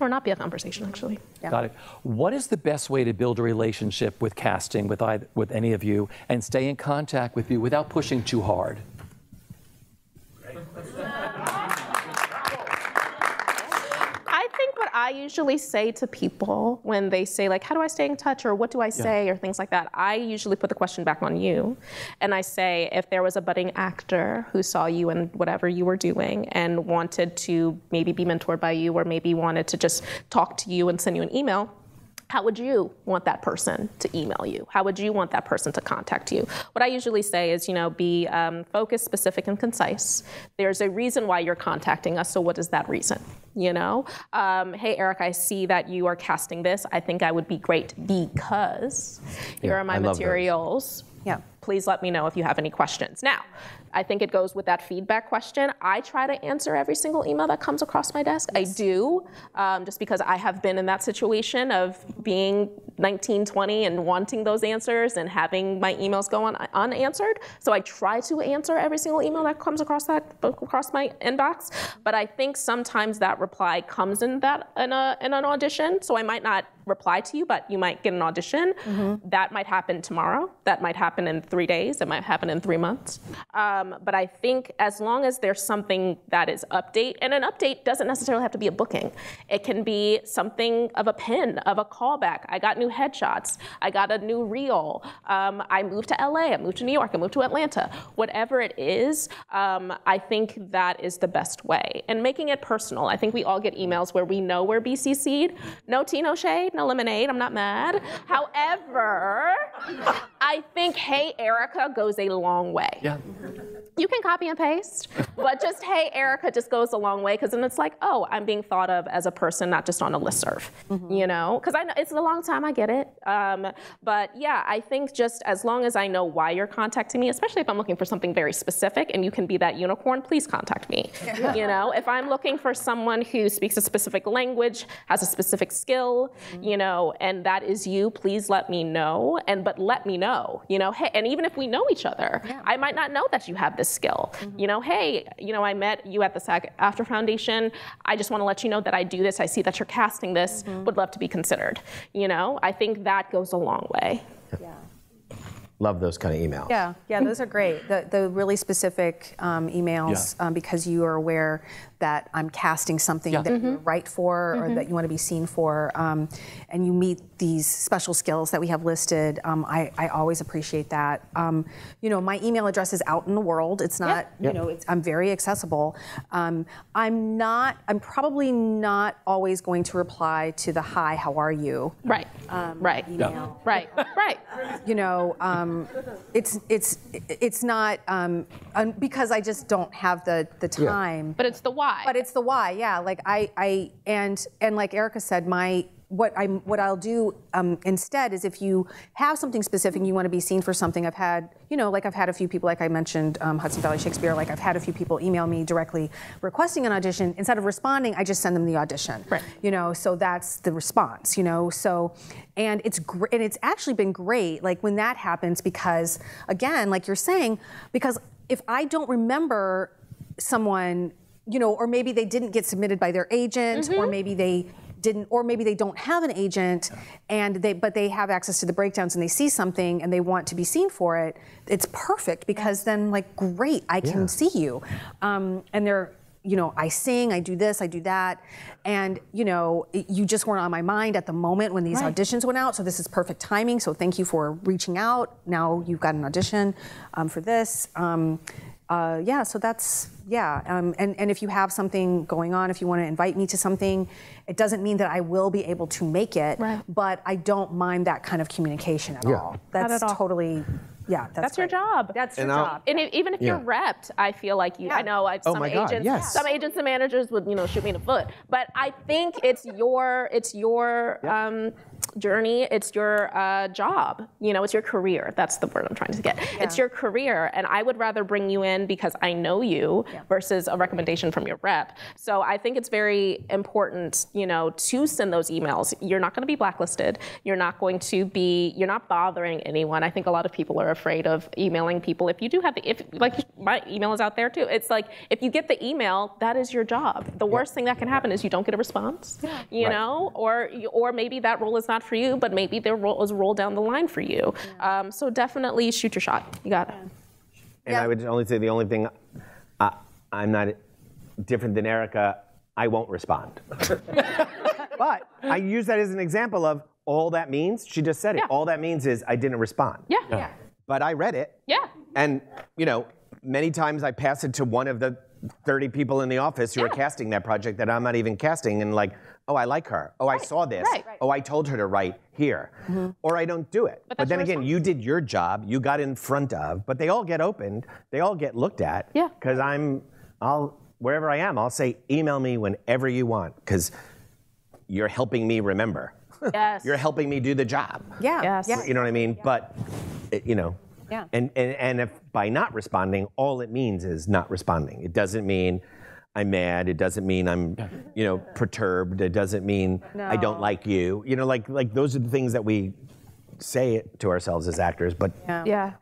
Or not be a conversation, actually. Got it. What is the best way to build a relationship with casting, with any of you, and stay in contact with you without pushing too hard? I think what I usually say to people when they say, like, how do I stay in touch, or what do I say, or things like that, I usually put the question back on you. And I say, if there was a budding actor who saw you and whatever you were doing and wanted to maybe be mentored by you, or maybe wanted to just talk to you and send you an email, how would you want that person to email you? How would you want that person to contact you? What I usually say is, you know, be focused, specific, and concise. There's a reason why you're contacting us, so what is that reason? You know? Hey, Eric, I see that you are casting this. I think I would be great because here are my materials. Please let me know if you have any questions. Now, I think it goes with that feedback question. I try to answer every single email that comes across my desk. I do, just because I have been in that situation of being 19, 20 and wanting those answers and having my emails go on unanswered. So I try to answer every single email that comes across my inbox. But I think sometimes that reply comes in an audition. So I might not reply to you, but you might get an audition. That might happen tomorrow. That might happen in 3 days. It might happen in 3 months. But I think as long as there's something that is update, and an update doesn't necessarily have to be a booking. It can be something of a pin, of a callback. I got new headshots. I got a new reel. I moved to LA. I moved to New York. I moved to Atlanta. Whatever it is, I think that is the best way. And making it personal. I think we all get emails where we know we're BCC'd. No Tino shade. and a lemonade. I'm not mad. However, I think "Hey Erica" goes a long way. Yeah. You can copy and paste, but just "Hey Erica" just goes a long way, because then it's like, oh, I'm being thought of as a person, not just on a listserv, you know? Because I know it's a long time, I get it. But yeah, I think just as long as I know why you're contacting me, especially if I'm looking for something very specific and you can be that unicorn, please contact me. You know, if I'm looking for someone who speaks a specific language, has a specific skill, you know, and that is you, please let me know. And but let me know, you know, hey, and even if we know each other, I might not know that you have this skill. You know, hey, you know, I met you at the SAG-AFTRA Foundation. I just want to let you know that I do this. I see that you're casting this. Would love to be considered. You know, I think that goes a long way. Yeah. Love those kind of emails. Yeah, yeah, those are great. The really specific emails, because you are aware that I'm casting something that you're right for, or that you want to be seen for, and you meet these special skills that we have listed. I always appreciate that. You know, my email address is out in the world. It's not, you know, I'm very accessible. I'm probably not always going to reply to the hi, how are you? Right, email. Right, right. You know, it's not because I just don't have the time. Yeah. But it's the why. But it's the why, yeah. Like I and like Erica said, what I'll do instead is, if you have something specific and you want to be seen for something, I've had, you know, like I've had a few people, like I mentioned, Hudson Valley Shakespeare, like I've had a few people email me directly requesting an audition. Instead of responding, I just send them the audition. Right. You know, so that's the response, you know, so, and it's great, and it's actually been great, like when that happens, because again, like you're saying, because if I don't remember someone, you know, or maybe they didn't get submitted by their agent, or maybe they didn't, or maybe they don't have an agent, and they have access to the breakdowns and they see something and they want to be seen for it, it's perfect, because then, like, great, I can see you. And they're, you know, I sing, I do this, I do that, and, you know, you just weren't on my mind at the moment when these auditions went out, so this is perfect timing, so thank you for reaching out. Now you've got an audition for this. Yeah, so that's, and if you have something going on, if you want to invite me to something, it doesn't mean that I will be able to make it, but I don't mind that kind of communication at all. That's at all. Totally, that's your job. That's your job. And even if you're repped, I feel like you, I know some agents and managers would, you know, shoot me in the foot, but I think it's your journey, it's your job, you know, it's your career. That's the word I'm trying to get. It's your career, and I would rather bring you in because I know you versus a recommendation from your rep. So I think it's very important, you know, to send those emails. You're not going to be blacklisted. You're not going to be, you're not bothering anyone. I think a lot of people are afraid of emailing people. If you do have the, if, like, my email is out there too. It's like, if you get the email, that is your job. The worst thing that can happen is you don't get a response, you know, or maybe that role is not for you, but maybe their role is rolled down the line for you. So definitely shoot your shot. You got it. And I would only say the only thing, I'm not different than Erica, I won't respond. But I use that as an example of all that means, she just said it, all that means is I didn't respond. Yeah. But I read it. Yeah. And, you know, many times I pass it to one of the 30 people in the office who are casting that project that I'm not even casting, and like, oh, I like her. Oh, I saw this. Oh, I told her to write here. Or I don't do it. But then again, you did your job. You got in front of, but they all get opened. They all get looked at. Yeah. Because I'll, wherever I am, I'll say, email me whenever you want, because you're helping me remember. Yes. You're helping me do the job. Yeah. Yes. You know what I mean? Yeah. But, you know. Yeah. And if by not responding, all it means is not responding. It doesn't mean I'm mad. It doesn't mean I'm, you know, perturbed. It doesn't mean I don't like you. You know, like those are the things that we say it to ourselves as actors, but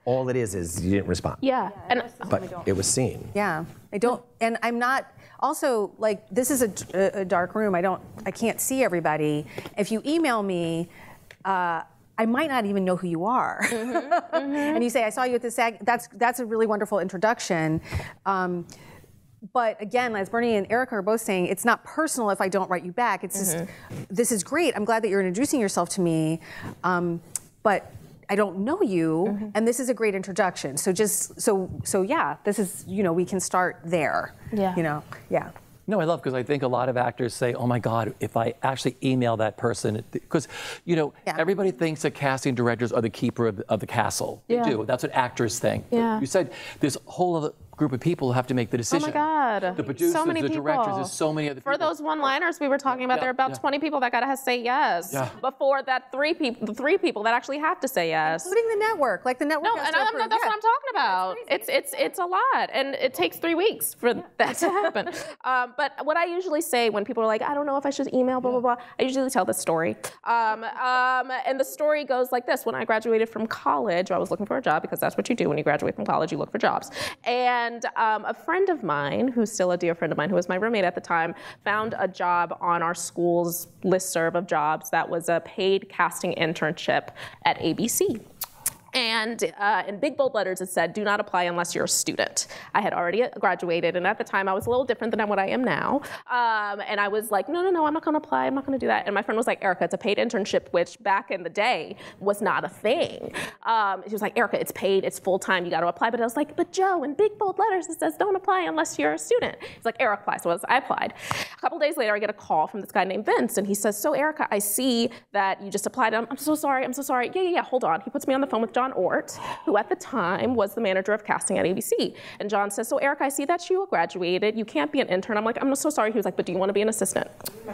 all it is you didn't respond. Yeah. But it was seen. Yeah. I don't, and I'm not, also, like, this is a dark room. I can't see everybody. If you email me, I might not even know who you are. And you say, I saw you at the SAG, that's a really wonderful introduction. But again, as Bernie and Erica are both saying, it's not personal if I don't write you back. It's just, this is great. I'm glad that you're introducing yourself to me, but I don't know you, and this is a great introduction. So yeah, this is, you know, we can start there. Yeah. You know, yeah. No, I love, because I think a lot of actors say, oh my God, if I actually email that person, because, you know, everybody thinks that casting directors are the keeper of the castle. Yeah. They do. That's what actors think. Yeah. You said this whole other group of people have to make the decision. Oh my God. The producers, so many people. Directors, there's so many other people. For those one-liners we were talking about, there are about 20 people that gotta say yes. Yeah. Before that, three people that actually have to say yes. Including the network, like the network. No, and that's what I'm talking about. It's a lot, and it takes 3 weeks for that to happen. But what I usually say when people are like, I don't know if I should email, blah, blah, blah, I usually tell this story. And the story goes like this. When I graduated from college, I was looking for a job, because that's what you do when you graduate from college, you look for jobs. And a friend of mine, who's still a dear friend of mine, who was my roommate at the time, found a job on our school's listserv of jobs that was a paid casting internship at ABC. And in big bold letters it said, do not apply unless you're a student. I had already graduated, and at the time I was a little different than what I am now. And I was like, no, I'm not gonna apply, I'm not gonna do that. And my friend was like, Erica, it's a paid internship, which back in the day was not a thing. She was like, Erica, it's paid, it's full-time, you gotta apply. But I was like, but Joe, in big bold letters it says don't apply unless you're a student. He's like, Erica, apply. So I applied. A couple days later I get a call from this guy named Vince, and he says, so Erica, I see that you just applied. I'm so sorry. Yeah, hold on. He puts me on the phone with John Ort, who at the time was the manager of casting at ABC. And John says, so Erica, I see that you graduated. You can't be an intern. I'm like, I'm so sorry. He was like, but do you want to be an assistant? So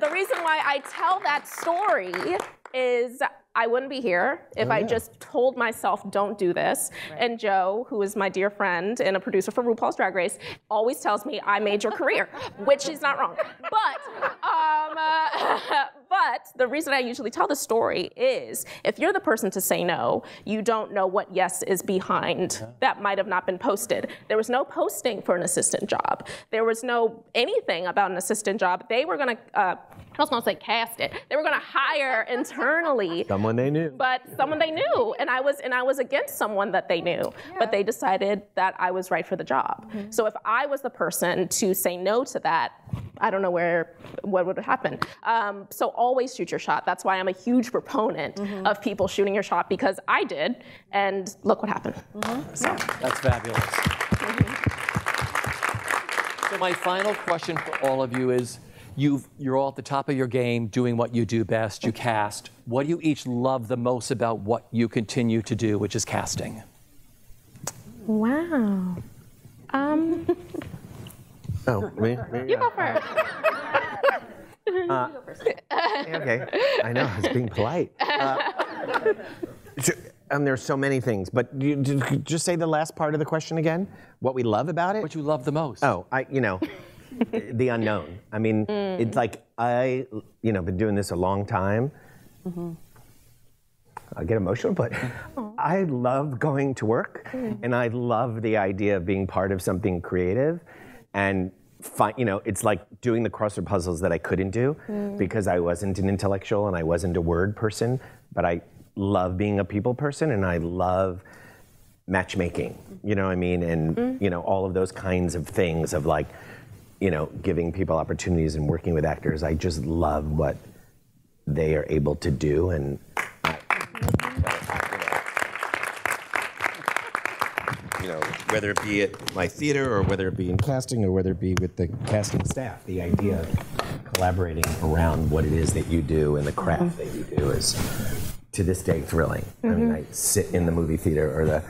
the reason why I tell that story is I wouldn't be here if I just told myself, don't do this. Right. And Joe, who is my dear friend and a producer for RuPaul's Drag Race, always tells me I made your career, which is not wrong. But the reason I usually tell the story is, if you're the person to say no, you don't know what yes is behind. Yeah. That might have not been posted. There was no posting for an assistant job. There was no anything about an assistant job. They were gonna, I was gonna say cast it. They were gonna hire internally. Someone they knew. But someone they knew, and I was against someone that they knew. Yeah. But they decided that I was right for the job. Mm-hmm. So if I was the person to say no to that, I don't know what would happen. So always shoot your shot. That's why I'm a huge proponent of people shooting your shot, because I did, and look what happened. Mm-hmm. So. That's fabulous. Mm-hmm. So my final question for all of you is, you're all at the top of your game doing what you do best, you cast. What do you each love the most about what you continue to do, which is casting? Wow. Oh, me? You go first. You go first. Okay, I know, I was being polite. There's so many things, but you just say the last part of the question again? What we love about it? What you love the most. Oh, the unknown. I mean, it's like been doing this a long time. Mm-hmm. I get emotional, but I love going to work, and I love the idea of being part of something creative, and it's like doing the crossword puzzles that I couldn't do because I wasn't an intellectual and I wasn't a word person, but I love being a people person, and I love matchmaking. You know what I mean? And all of those kinds of things of like, giving people opportunities and working with actors. I just love what they are able to do, and whether it be at my theater or whether it be in casting or whether it be with the casting staff, the idea of collaborating around what it is that you do and the craft that you do is, to this day, thrilling. I mean, I sit in the movie theater or the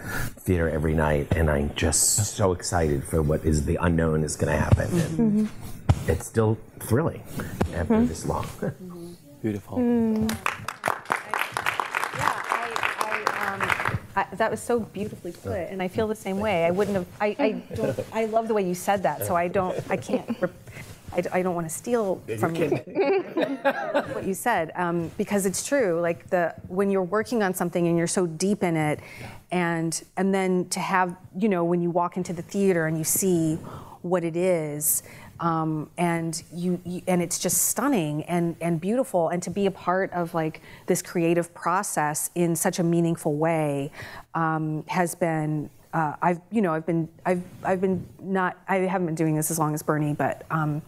theater every night, and I'm just so excited for what is the unknown is going to happen. And it's still thrilling after this long. Beautiful. That was so beautifully put, and I feel the same way. I wouldn't have. I love the way you said that, so I don't. I can't. I don't want to steal from you what you said, because it's true. Like when you're working on something and you're so deep in it, and then to have when you walk into the theater and you see what it is, and you and it's just stunning and beautiful, and to be a part of like this creative process in such a meaningful way has been I haven't been doing this as long as Bernie, but going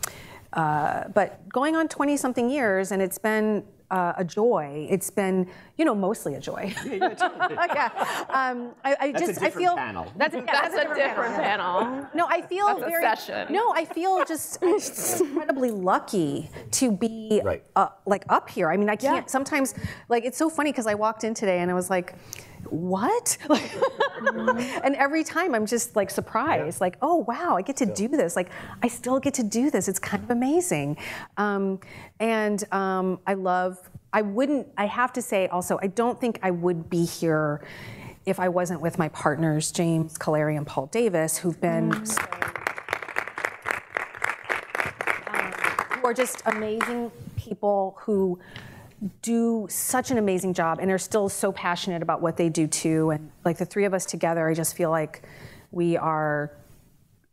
on 20-something years, and it's been a joy. It's been, you know, mostly a joy. Yeah, totally. Yeah. I feel that's a different panel. That's a different panel. No, I feel that's very. A session. No, I feel just incredibly lucky to be like up here. I mean, I can't sometimes. Like, it's so funny because I walked in today and I was like, what? And every time I'm just like surprised, like, oh wow, I get to do this. Like, I still get to do this. It's kind of amazing. I love, I have to say also, I don't think I would be here if I wasn't with my partners, James Kaleri and Paul Davis, who've been who are just amazing people who do such an amazing job and are still so passionate about what they do too. And like the three of us together, I just feel like we are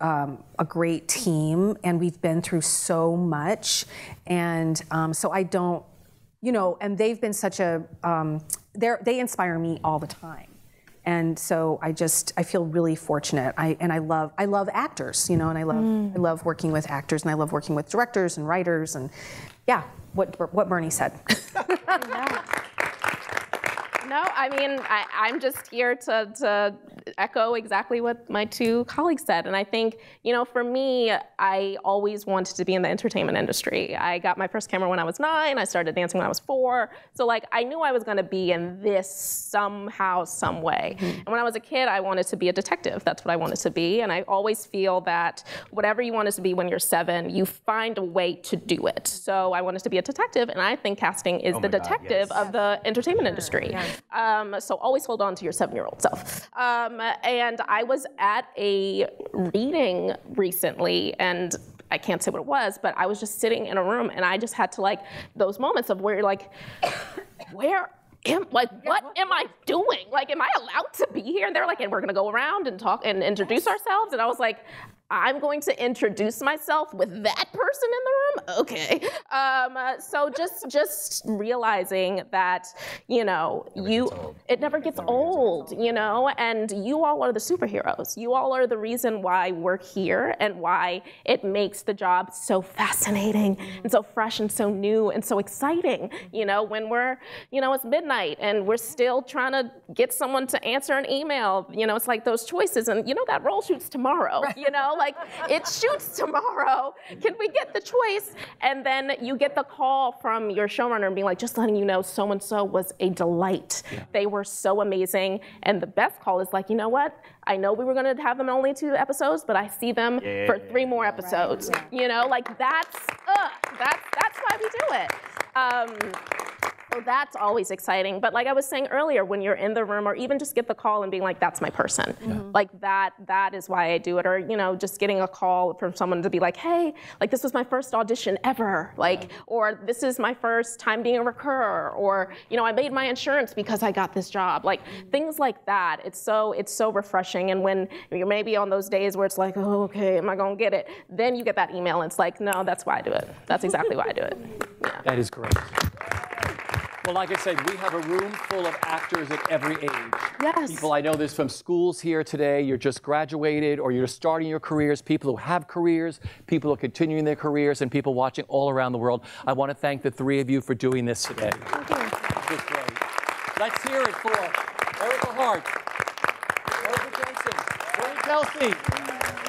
a great team and we've been through so much. And so I don't, you know, and they've been such a, they inspire me all the time. And so I feel really fortunate. I love actors, you know, and I love working with actors and I love working with directors and writers and yeah. What Bernie said. No, I mean, I'm just here to echo exactly what my two colleagues said. And I think, you know, for me, I always wanted to be in the entertainment industry. I got my first camera when I was 9. I started dancing when I was 4. So, like, I knew I was going to be in this somehow, some way. Mm-hmm. And when I was a kid, I wanted to be a detective. That's what I wanted to be. And I always feel that whatever you wanted to be when you're 7, you find a way to do it. So I wanted to be a detective, and I think casting is the detective of the entertainment industry. Yeah. So always hold on to your 7-year-old self. And I was at a reading recently, and I can't say what it was, but I was just sitting in a room, and I just had to, like, those moments of where you're like, what am I doing? Like, am I allowed to be here? And they're like, and we're gonna go around and talk and introduce ourselves. And I was like, I'm going to introduce myself with that person in the room? Okay. So just realizing that, you know, it never gets old, you know, and you all are the superheroes. You all are the reason why we're here and why it makes the job so fascinating and so fresh and so new and so exciting, you know, when we're, you know, it's midnight and we're still trying to get someone to answer an email. You know, it's like those choices and, you know, that role shoots tomorrow, you know, like it shoots tomorrow. Can we get the choice? And then you get the call from your showrunner and being like, just letting you know, so-and-so was a delight. Yeah. They were so amazing. And the best call is like, you know what? I know we were going to have them in only 2 episodes, but I see them for 3 more episodes. Right. Yeah. You know, like that's why we do it. So that's always exciting. But like I was saying earlier, when you're in the room or even just get the call and being like, that's my person. Yeah. Like that is why I do it. Or, you know, just getting a call from someone to be like, hey, like this was my first audition ever. Like, or this is my first time being a recurrer. Or, you know, I made my insurance because I got this job. Like things like that. It's so refreshing. And when you're maybe on those days where it's like, oh, okay, am I gonna get it? Then you get that email and it's like, no, that's why I do it. That's exactly why I do it. Yeah. That is great. Well, like I said, we have a room full of actors at every age. Yes. People, I know this from schools here today. You're just graduated or you're starting your careers, people who have careers, people who are continuing their careers, and people watching all around the world. I want to thank the three of you for doing this today. Thank you. This is great. Let's hear it for Erica Hart, Erica Jensen, Bernard Telsey.